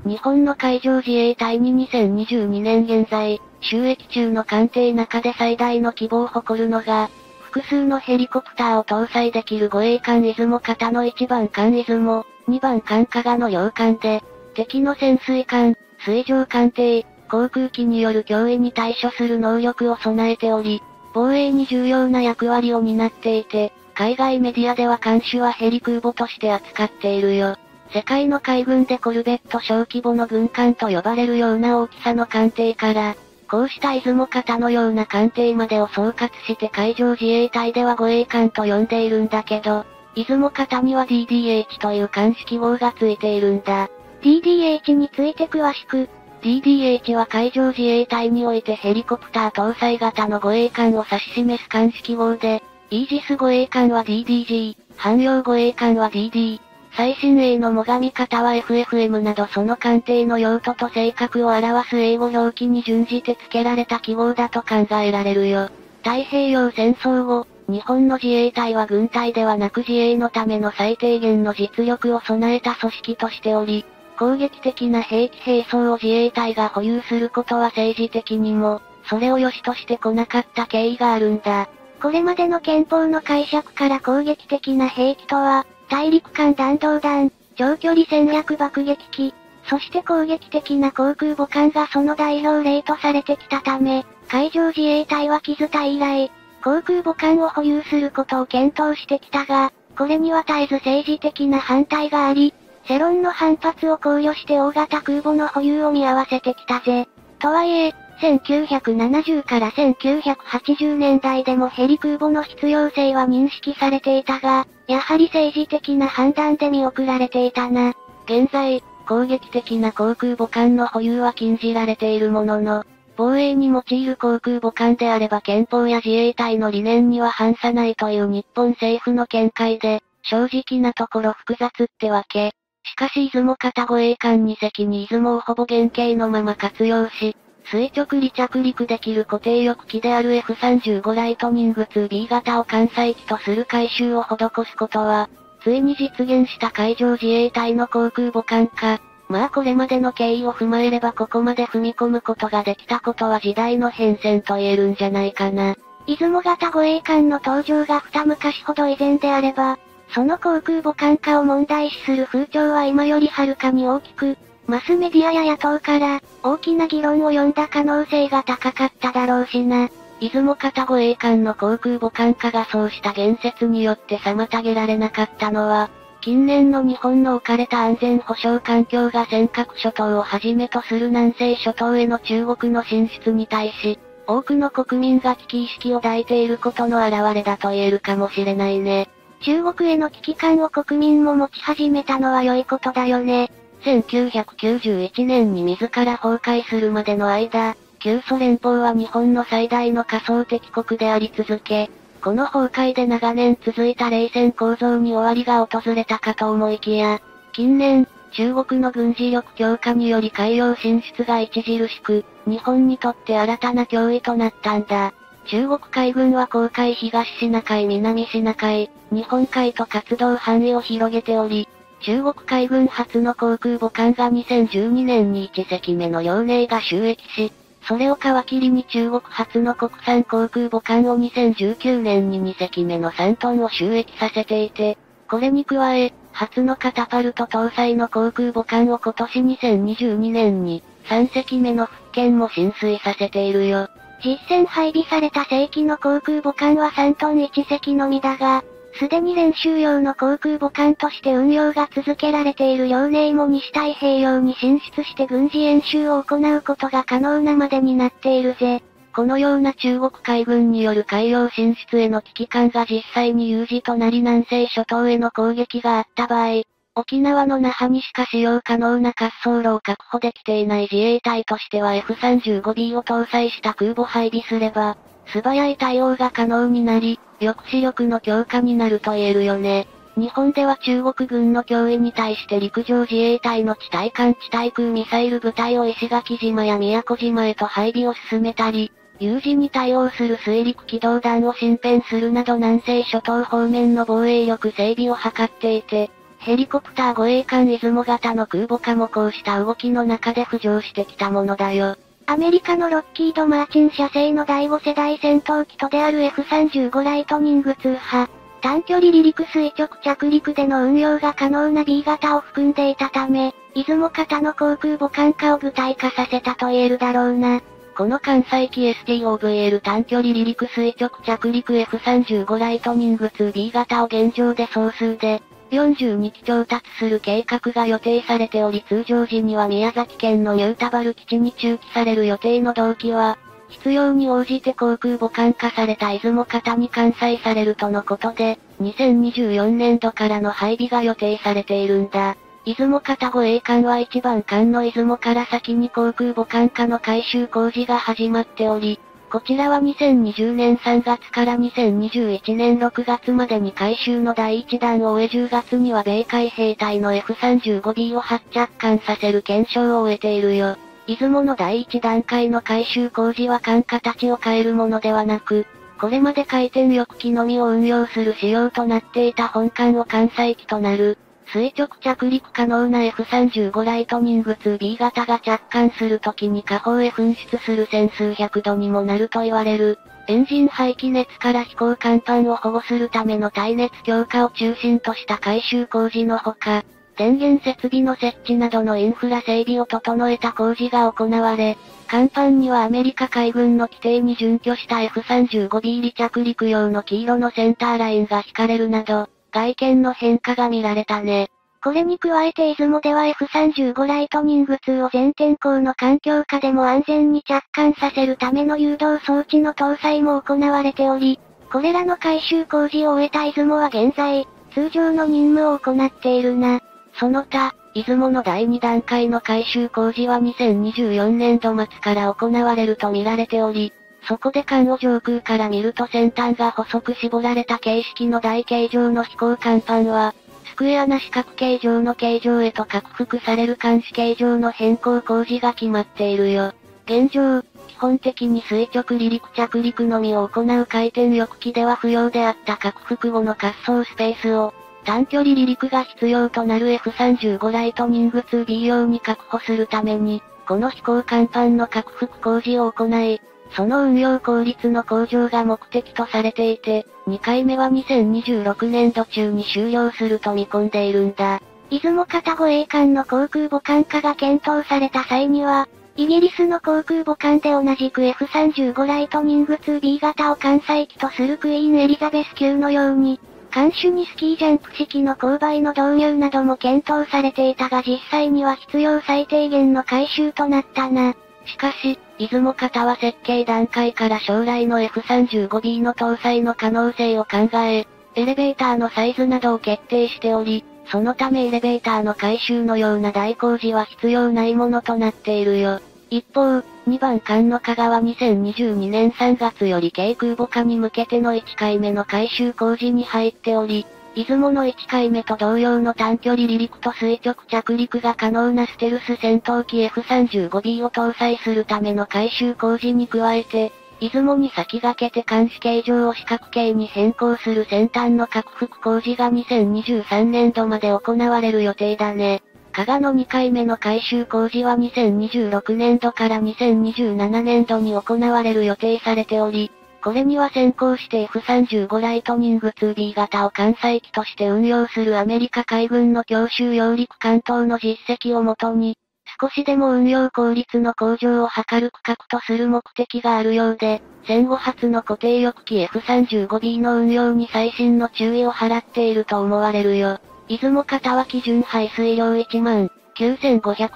日本の海上自衛隊に2022年現在、収益中の艦艇中で最大の規模を誇るのが、複数のヘリコプターを搭載できる護衛艦出雲型の1番艦出雲、2番艦加賀の両艦で、敵の潜水艦、水上艦艇、航空機による脅威に対処する能力を備えており、防衛に重要な役割を担っていて、海外メディアでは艦種はヘリ空母として扱っているよ。世界の海軍でコルベット小規模の軍艦と呼ばれるような大きさの艦艇から、こうした出雲型のような艦艇までを総括して海上自衛隊では護衛艦と呼んでいるんだけど、出雲型には DDH という艦種記号がついているんだ。DDH について詳しく。DDH は海上自衛隊においてヘリコプター搭載型の護衛艦を指し示す艦種記号で、イージス護衛艦は DDG、汎用護衛艦は DD、最新鋭の最上型は FFM などその艦艇の用途と性格を表す英語表記に準じて付けられた記号だと考えられるよ。太平洋戦争後、日本の自衛隊は軍隊ではなく自衛のための最低限の実力を備えた組織としており、攻撃的な兵器兵装を自衛隊が保有することは政治的にも、それを良しとしてこなかった経緯があるんだ。これまでの憲法の解釈から攻撃的な兵器とは、大陸間弾道弾、長距離戦略爆撃機、そして攻撃的な航空母艦がその代表例とされてきたため、海上自衛隊は機隊以来、航空母艦を保有することを検討してきたが、これには絶えず政治的な反対があり、世論の反発を考慮して大型空母の保有を見合わせてきたぜ。とはいえ、1970から1980年代でもヘリ空母の必要性は認識されていたが、やはり政治的な判断で見送られていたな。現在、攻撃的な航空母艦の保有は禁じられているものの、防衛に用いる航空母艦であれば憲法や自衛隊の理念には反さないという日本政府の見解で、正直なところ複雑ってわけ。しかし出雲型護衛艦2隻に出雲をほぼ原型のまま活用し、垂直離着陸できる固定翼機である F-35 ライトニング 2B 型を艦載機とする改修を施すことは、ついに実現した海上自衛隊の航空母艦化。まあこれまでの経緯を踏まえればここまで踏み込むことができたことは時代の変遷と言えるんじゃないかな。出雲型護衛艦の登場が二昔ほど以前であれば、その航空母艦化を問題視する風潮は今よりはるかに大きく、マスメディアや野党から大きな議論を呼んだ可能性が高かっただろうしな。出雲型護衛艦の航空母艦化がそうした言説によって妨げられなかったのは、近年の日本の置かれた安全保障環境が尖閣諸島をはじめとする南西諸島への中国の進出に対し、多くの国民が危機意識を抱いていることの表れだと言えるかもしれないね。中国への危機感を国民も持ち始めたのは良いことだよね。1991年に自ら崩壊するまでの間、旧ソ連邦は日本の最大の仮想敵国であり続け、この崩壊で長年続いた冷戦構造に終わりが訪れたかと思いきや、近年、中国の軍事力強化により海洋進出が著しく、日本にとって新たな脅威となったんだ。中国海軍は黄海、東シナ海、南シナ海、日本海と活動範囲を広げており、中国海軍初の航空母艦が2012年に1隻目の遼寧が就役し、それを皮切りに中国初の国産航空母艦を2019年に2隻目の3トンを就役させていて、これに加え、初のカタパルト搭載の航空母艦を今年2022年に3隻目の福建も進水させているよ。実戦配備された正規の航空母艦は3トン1隻のみだが、すでに練習用の航空母艦として運用が続けられている遼寧も西太平洋に進出して軍事演習を行うことが可能なまでになっているぜ。このような中国海軍による海洋進出への危機感が実際に有事となり南西諸島への攻撃があった場合、沖縄の那覇にしか使用可能な滑走路を確保できていない自衛隊としては F-35B を搭載した空母配備すれば、素早い対応が可能になり、抑止力の強化になると言えるよね。日本では中国軍の脅威に対して陸上自衛隊の地対艦地対空ミサイル部隊を石垣島や宮古島へと配備を進めたり、有事に対応する水陸機動団を新編するなど南西諸島方面の防衛力整備を図っていて、ヘリコプター護衛艦出雲型の空母化もこうした動きの中で浮上してきたものだよ。アメリカのロッキード・マーチン社製の第5世代戦闘機とである F-35 ライトニング2派、短距離離陸垂直着陸での運用が可能な B 型を含んでいたため、出雲型の航空母艦化を具体化させたと言えるだろうな。この艦載機 STOVL 短距離離陸垂直着陸 F-35 ライトニング 2B 型を現状で総数で42機調達する計画が予定されており、通常時には宮崎県の新田原基地に駐機される予定の同機は、必要に応じて航空母艦化された出雲型に艦載されるとのことで、2024年度からの配備が予定されているんだ。出雲型護衛艦は1番艦の出雲から先に航空母艦化の改修工事が始まっており、こちらは2020年3月から2021年6月までに改修の第1弾を終え10月には米海兵隊の F-35B を発着艦させる検証を終えているよ。出雲の第1段階の改修工事は艦形を変えるものではなく、これまで回転翼機のみを運用する仕様となっていた本艦を艦載機となる、垂直着陸可能な F-35 ライトニング 2B 型が着艦するときに下方へ噴出する千数百度にもなると言われる、エンジン排気熱から飛行甲板を保護するための耐熱強化を中心とした改修工事のほか、電源設備の設置などのインフラ整備を整えた工事が行われ、甲板にはアメリカ海軍の規定に準拠した F-35B 離着陸用の黄色のセンターラインが引かれるなど、外見の変化が見られたね。これに加えて出雲では F-35 ライトニング2を全天候の環境下でも安全に着艦させるための誘導装置の搭載も行われており、これらの改修工事を終えた出雲は現在、通常の任務を行っているな。その他、出雲の第2段階の改修工事は2024年度末から行われると見られており、そこで艦を上空から見ると先端が細く絞られた形式の台形状の飛行甲板は、スクエアな四角形状の形状へと拡幅される監視形状の変更工事が決まっているよ。現状、基本的に垂直離陸着陸のみを行う回転翼機では不要であった拡幅後の滑走スペースを、短距離離陸が必要となる F-35 ライトニング 2B 用に確保するために、この飛行甲板の拡幅工事を行い、その運用効率の向上が目的とされていて、2回目は2026年度中に終了すると見込んでいるんだ。出雲型護衛艦の航空母艦化が検討された際には、イギリスの航空母艦で同じく F-35 ライトニング 2B 型を艦載機とするクイーンエリザベス級のように、艦首にスキージャンプ式の勾配の導入なども検討されていたが、実際には必要最低限の改修となったな。しかし、出雲型は設計段階から将来の F-35B の搭載の可能性を考え、エレベーターのサイズなどを決定しており、そのためエレベーターの改修のような大工事は必要ないものとなっているよ。一方、2番艦の加賀は2022年3月より軽空母化に向けての1回目の改修工事に入っており、出雲の1回目と同様の短距離離陸と垂直着陸が可能なステルス戦闘機 F-35B を搭載するための改修工事に加えて、出雲に先駆けて艦首形状を四角形に変更する先端の拡幅工事が2023年度まで行われる予定だね。加賀の2回目の改修工事は2026年度から2027年度に行われる予定されており、これには先行して F-35 ライトニング 2B 型を艦載機として運用するアメリカ海軍の強襲揚陸艦等の実績をもとに、少しでも運用効率の向上を図る区画とする目的があるようで、戦後初の固定翼機 F-35B の運用に細心の注意を払っていると思われるよ。出雲型は基準排水量19500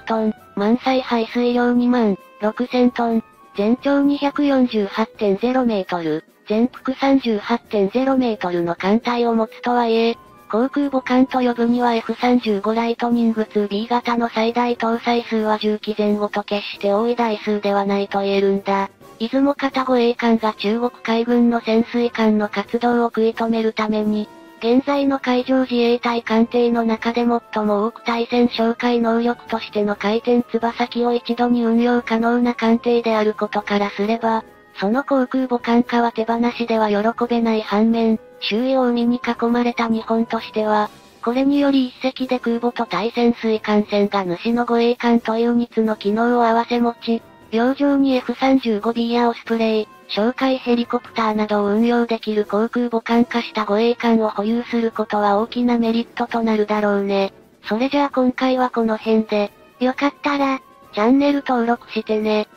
トン、満載排水量26000トン、全長 248.0 メートル、全幅 38.0 メートルの艦隊を持つとはいえ、航空母艦と呼ぶには F-35 ライトニング 2B 型の最大搭載数は10機前後と決して多い台数ではないと言えるんだ。出雲型護衛艦が中国海軍の潜水艦の活動を食い止めるために、現在の海上自衛隊艦艇の中で最も多く対戦哨戒能力としての回転翼機を一度に運用可能な艦艇であることからすれば、その航空母艦化は手放しでは喜べない反面、周囲を海に囲まれた日本としては、これにより一隻で空母と対潜水艦船が主の護衛艦という2つの機能を合わせ持ち、洋上に F-35B やオスプレイ、哨戒ヘリコプターなどを運用できる航空母艦化した護衛艦を保有することは大きなメリットとなるだろうね。それじゃあ今回はこの辺で、よかったら、チャンネル登録してね。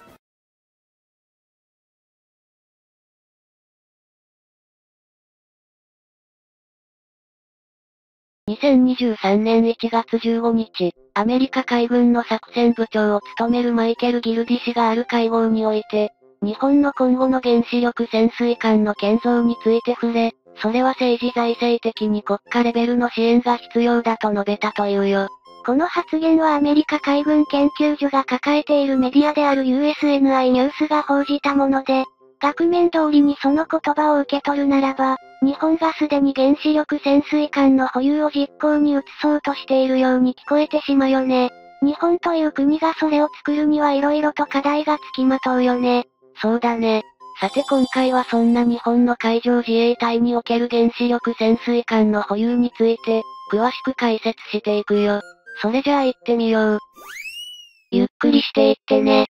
2023年1月15日、アメリカ海軍の作戦部長を務めるマイケル・ギルディ氏がある会合において、日本の今後の原子力潜水艦の建造について触れ、それは政治財政的に国家レベルの支援が必要だと述べたというよ。この発言はアメリカ海軍研究所が抱えているメディアである USNI ニュースが報じたもので、額面通りにその言葉を受け取るならば、日本がすでに原子力潜水艦の保有を実行に移そうとしているように聞こえてしまうよね。日本という国がそれを作るには色々と課題が付きまとうよね。そうだね。さて今回はそんな日本の海上自衛隊における原子力潜水艦の保有について、詳しく解説していくよ。それじゃあ行ってみよう。ゆっくりしていってね。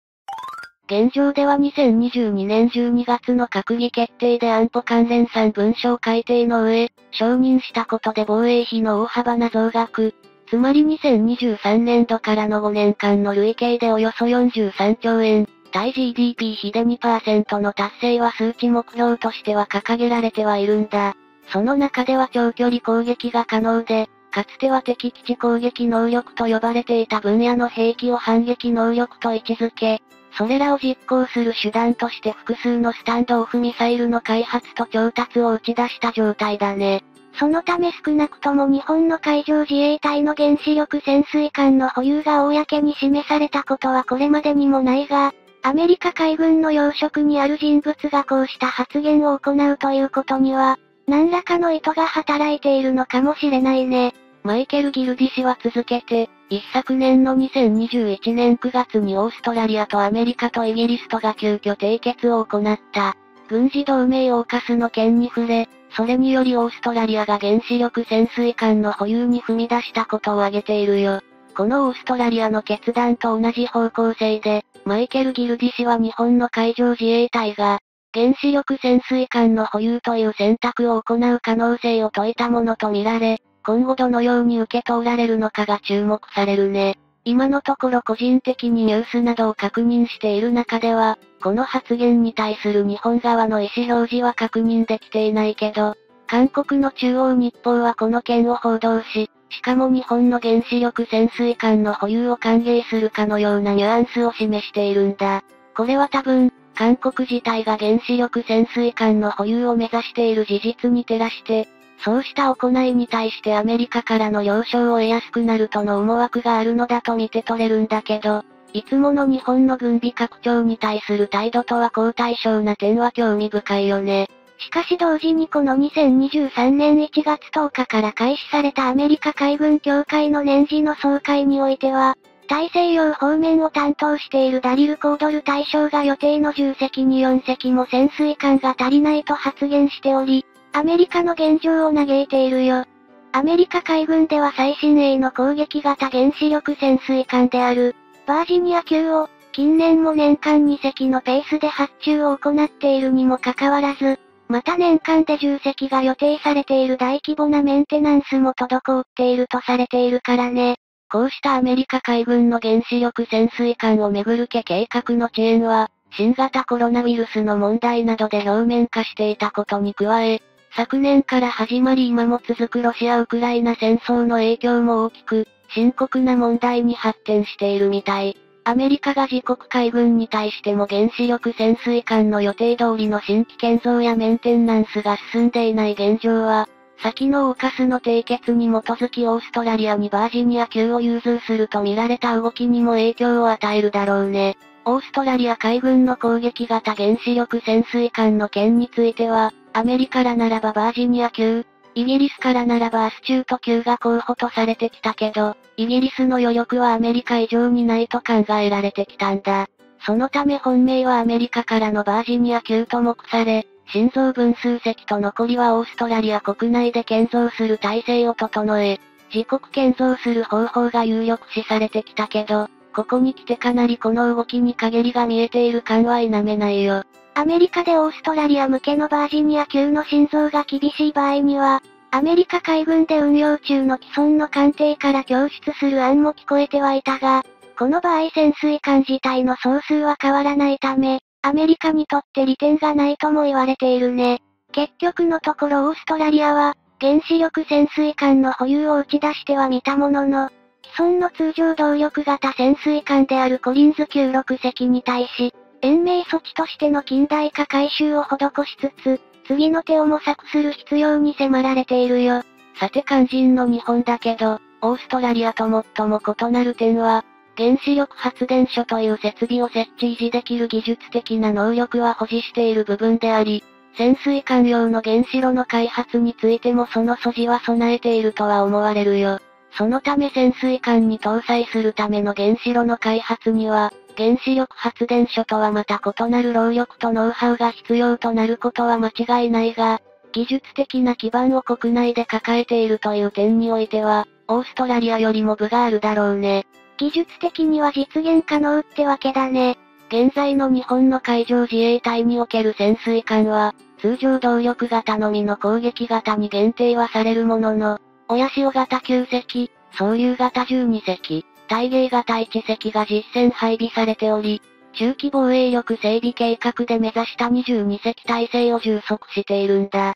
現状では2022年12月の閣議決定で安保関連3文書改定の上、承認したことで防衛費の大幅な増額、つまり2023年度からの5年間の累計でおよそ43兆円。対 GDP 比で 2% の達成は数値目標としては掲げられてはいるんだ。その中では長距離攻撃が可能で、かつては敵基地攻撃能力と呼ばれていた分野の兵器を反撃能力と位置づけ、それらを実行する手段として複数のスタンドオフミサイルの開発と調達を打ち出した状態だね。そのため少なくとも日本の海上自衛隊の原子力潜水艦の保有が公に示されたことはこれまでにもないが、アメリカ海軍の要職にある人物がこうした発言を行うということには、何らかの意図が働いているのかもしれないね。マイケル・ギルディ氏は続けて、一昨年の2021年9月にオーストラリアとアメリカとイギリスとが急遽締結を行った、軍事同盟オーカスの件に触れ、それによりオーストラリアが原子力潜水艦の保有に踏み出したことを挙げているよ。このオーストラリアの決断と同じ方向性で、マイケル・ギルディ氏は日本の海上自衛隊が、原子力潜水艦の保有という選択を行う可能性を説いたものとみられ、今後どのように受け取られるのかが注目されるね。今のところ個人的にニュースなどを確認している中では、この発言に対する日本側の意思表示は確認できていないけど、韓国の中央日報はこの件を報道し、しかも日本の原子力潜水艦の保有を歓迎するかのようなニュアンスを示しているんだ。これは多分、韓国自体が原子力潜水艦の保有を目指している事実に照らして、そうした行いに対してアメリカからの了承を得やすくなるとの思惑があるのだと見て取れるんだけど、いつもの日本の軍備拡張に対する態度とは好対照な点は興味深いよね。しかし同時にこの2023年1月10日から開始されたアメリカ海軍協会の年次の総会においては、大西洋方面を担当しているダリル・コードル大将が予定の10隻に4隻も潜水艦が足りないと発言しており、アメリカの現状を嘆いているよ。アメリカ海軍では最新鋭の攻撃型原子力潜水艦である、バージニア級を、近年も年間2隻のペースで発注を行っているにもかかわらず、また年間で10隻が予定されている大規模なメンテナンスも滞っているとされているからね。こうしたアメリカ海軍の原子力潜水艦をめぐる計画の遅延は、新型コロナウイルスの問題などで表面化していたことに加え、昨年から始まり今も続くロシア・ウクライナ戦争の影響も大きく、深刻な問題に発展しているみたい。アメリカが自国海軍に対しても原子力潜水艦の予定通りの新規建造やメンテナンスが進んでいない現状は、先のAUKUSの締結に基づきオーストラリアにバージニア級を融通すると見られた動きにも影響を与えるだろうね。オーストラリア海軍の攻撃型原子力潜水艦の件については、アメリカらならばバージニア級、イギリスからならばアスチュート級が候補とされてきたけど、イギリスの余力はアメリカ以上にないと考えられてきたんだ。そのため本命はアメリカからのバージニア級と目され、新増分数隻と残りはオーストラリア国内で建造する体制を整え、自国建造する方法が有力視されてきたけど、ここに来てかなりこの動きに陰りが見えている感は否めないよ。アメリカでオーストラリア向けのバージニア級の新造が厳しい場合には、アメリカ海軍で運用中の既存の艦艇から供出する案も聞こえてはいたが、この場合潜水艦自体の総数は変わらないため、アメリカにとって利点がないとも言われているね。結局のところオーストラリアは、原子力潜水艦の保有を打ち出してはみたものの、既存の通常動力型潜水艦であるコリンズ級6隻に対し、延命措置としての近代化改修を施しつつ、次の手を模索する必要に迫られているよ。さて肝心の日本だけど、オーストラリアと最も異なる点は、原子力発電所という設備を設置維持できる技術的な能力は保持している部分であり、潜水艦用の原子炉の開発についてもその素地は備えているとは思われるよ。そのため潜水艦に搭載するための原子炉の開発には、原子力発電所とはまた異なる労力とノウハウが必要となることは間違いないが、技術的な基盤を国内で抱えているという点においては、オーストラリアよりも分があるだろうね。技術的には実現可能ってわけだね。現在の日本の海上自衛隊における潜水艦は、通常動力型のみの攻撃型に限定はされるものの、親潮型9隻、総流型12隻、大芸型1隻が実戦配備されており、中期防衛力整備計画で目指した22隻体制を充足しているんだ。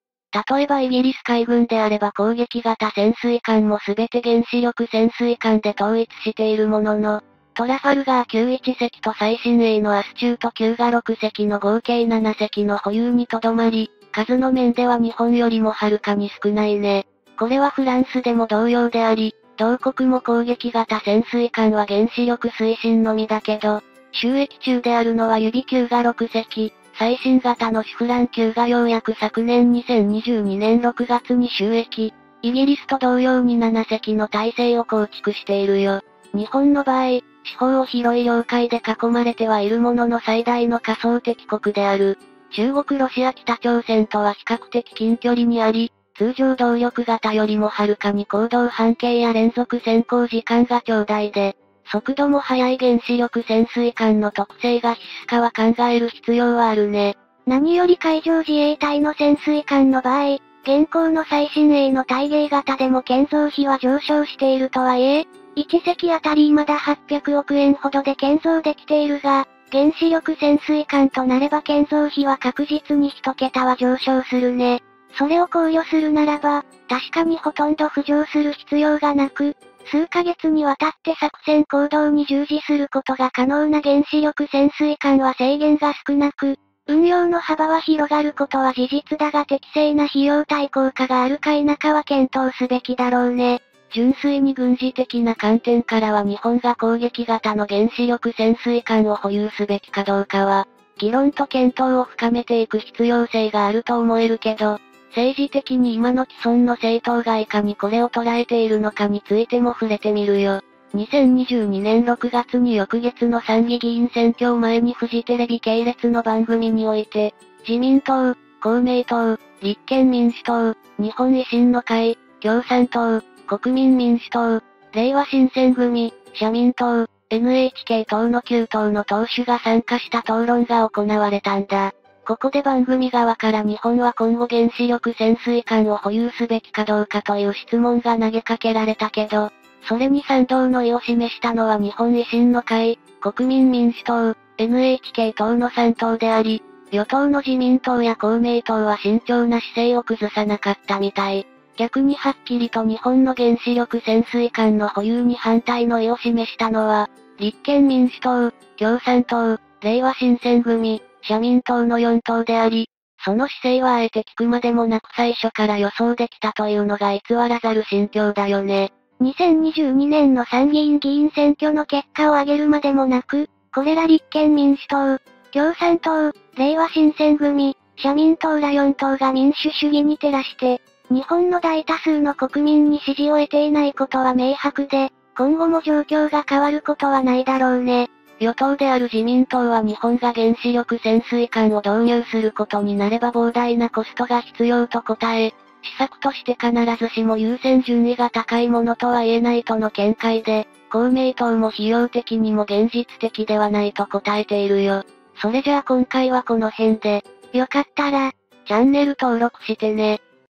例えばイギリス海軍であれば攻撃型潜水艦もすべて原子力潜水艦で統一しているものの、トラファルガー級1隻と最新鋭のアスチュート級が6隻の合計7隻の保有にとどまり、数の面では日本よりもはるかに少ないね。これはフランスでも同様であり、同国も攻撃型潜水艦は原子力推進のみだけど、収益中であるのは指級が6隻。最新型のシフラン級がようやく昨年2022年6月に就役。イギリスと同様に7隻の体制を構築しているよ。日本の場合、四方を広い領海で囲まれてはいるものの最大の仮想敵国である。中国、ロシア、北朝鮮とは比較的近距離にあり、通常動力型よりもはるかに行動半径や連続潜航時間が長大で、速度も速い原子力潜水艦の特性が必須かは考える必要はあるね。何より海上自衛隊の潜水艦の場合、現行の最新鋭の大迎型でも建造費は上昇しているとはいえ、1隻あたり未だ800億円ほどで建造できているが、原子力潜水艦となれば建造費は確実に1桁は上昇するね。それを考慮するならば、確かにほとんど浮上する必要がなく、数ヶ月にわたって作戦行動に従事することが可能な原子力潜水艦は制限が少なく、運用の幅は広がることは事実だが適正な費用対効果があるか否かは検討すべきだろうね。純粋に軍事的な観点からは日本が攻撃型の原子力潜水艦を保有すべきかどうかは、議論と検討を深めていく必要性があると思えるけど、政治的に今の既存の政党がいかにこれを捉えているのかについても触れてみるよ。2022年6月に翌月の参議院選挙を前にフジテレビ系列の番組において、自民党、公明党、立憲民主党、日本維新の会、共産党、国民民主党、れいわ新選組、社民党、NHK 党の9党の党首が参加した討論が行われたんだ。ここで番組側から日本は今後原子力潜水艦を保有すべきかどうかという質問が投げかけられたけど、それに賛同の意を示したのは日本維新の会、国民民主党、NHK 党の3党であり、与党の自民党や公明党は慎重な姿勢を崩さなかったみたい。逆にはっきりと日本の原子力潜水艦の保有に反対の意を示したのは、立憲民主党、共産党、れいわ新選組、社民党の4党であり、その姿勢はあえて聞くまでもなく最初から予想できたというのが偽らざる心境だよね。2022年の参議院議員選挙の結果を挙げるまでもなく、これら立憲民主党、共産党、れいわ新選組、社民党ら4党が民主主義に照らして、日本の大多数の国民に支持を得ていないことは明白で、今後も状況が変わることはないだろうね。与党である自民党は日本が原子力潜水艦を導入することになれば膨大なコストが必要と答え、施策として必ずしも優先順位が高いものとは言えないとの見解で、公明党も費用的にも現実的ではないと答えているよ。それじゃあ今回はこの辺で、よかったら、チャンネル登録してね。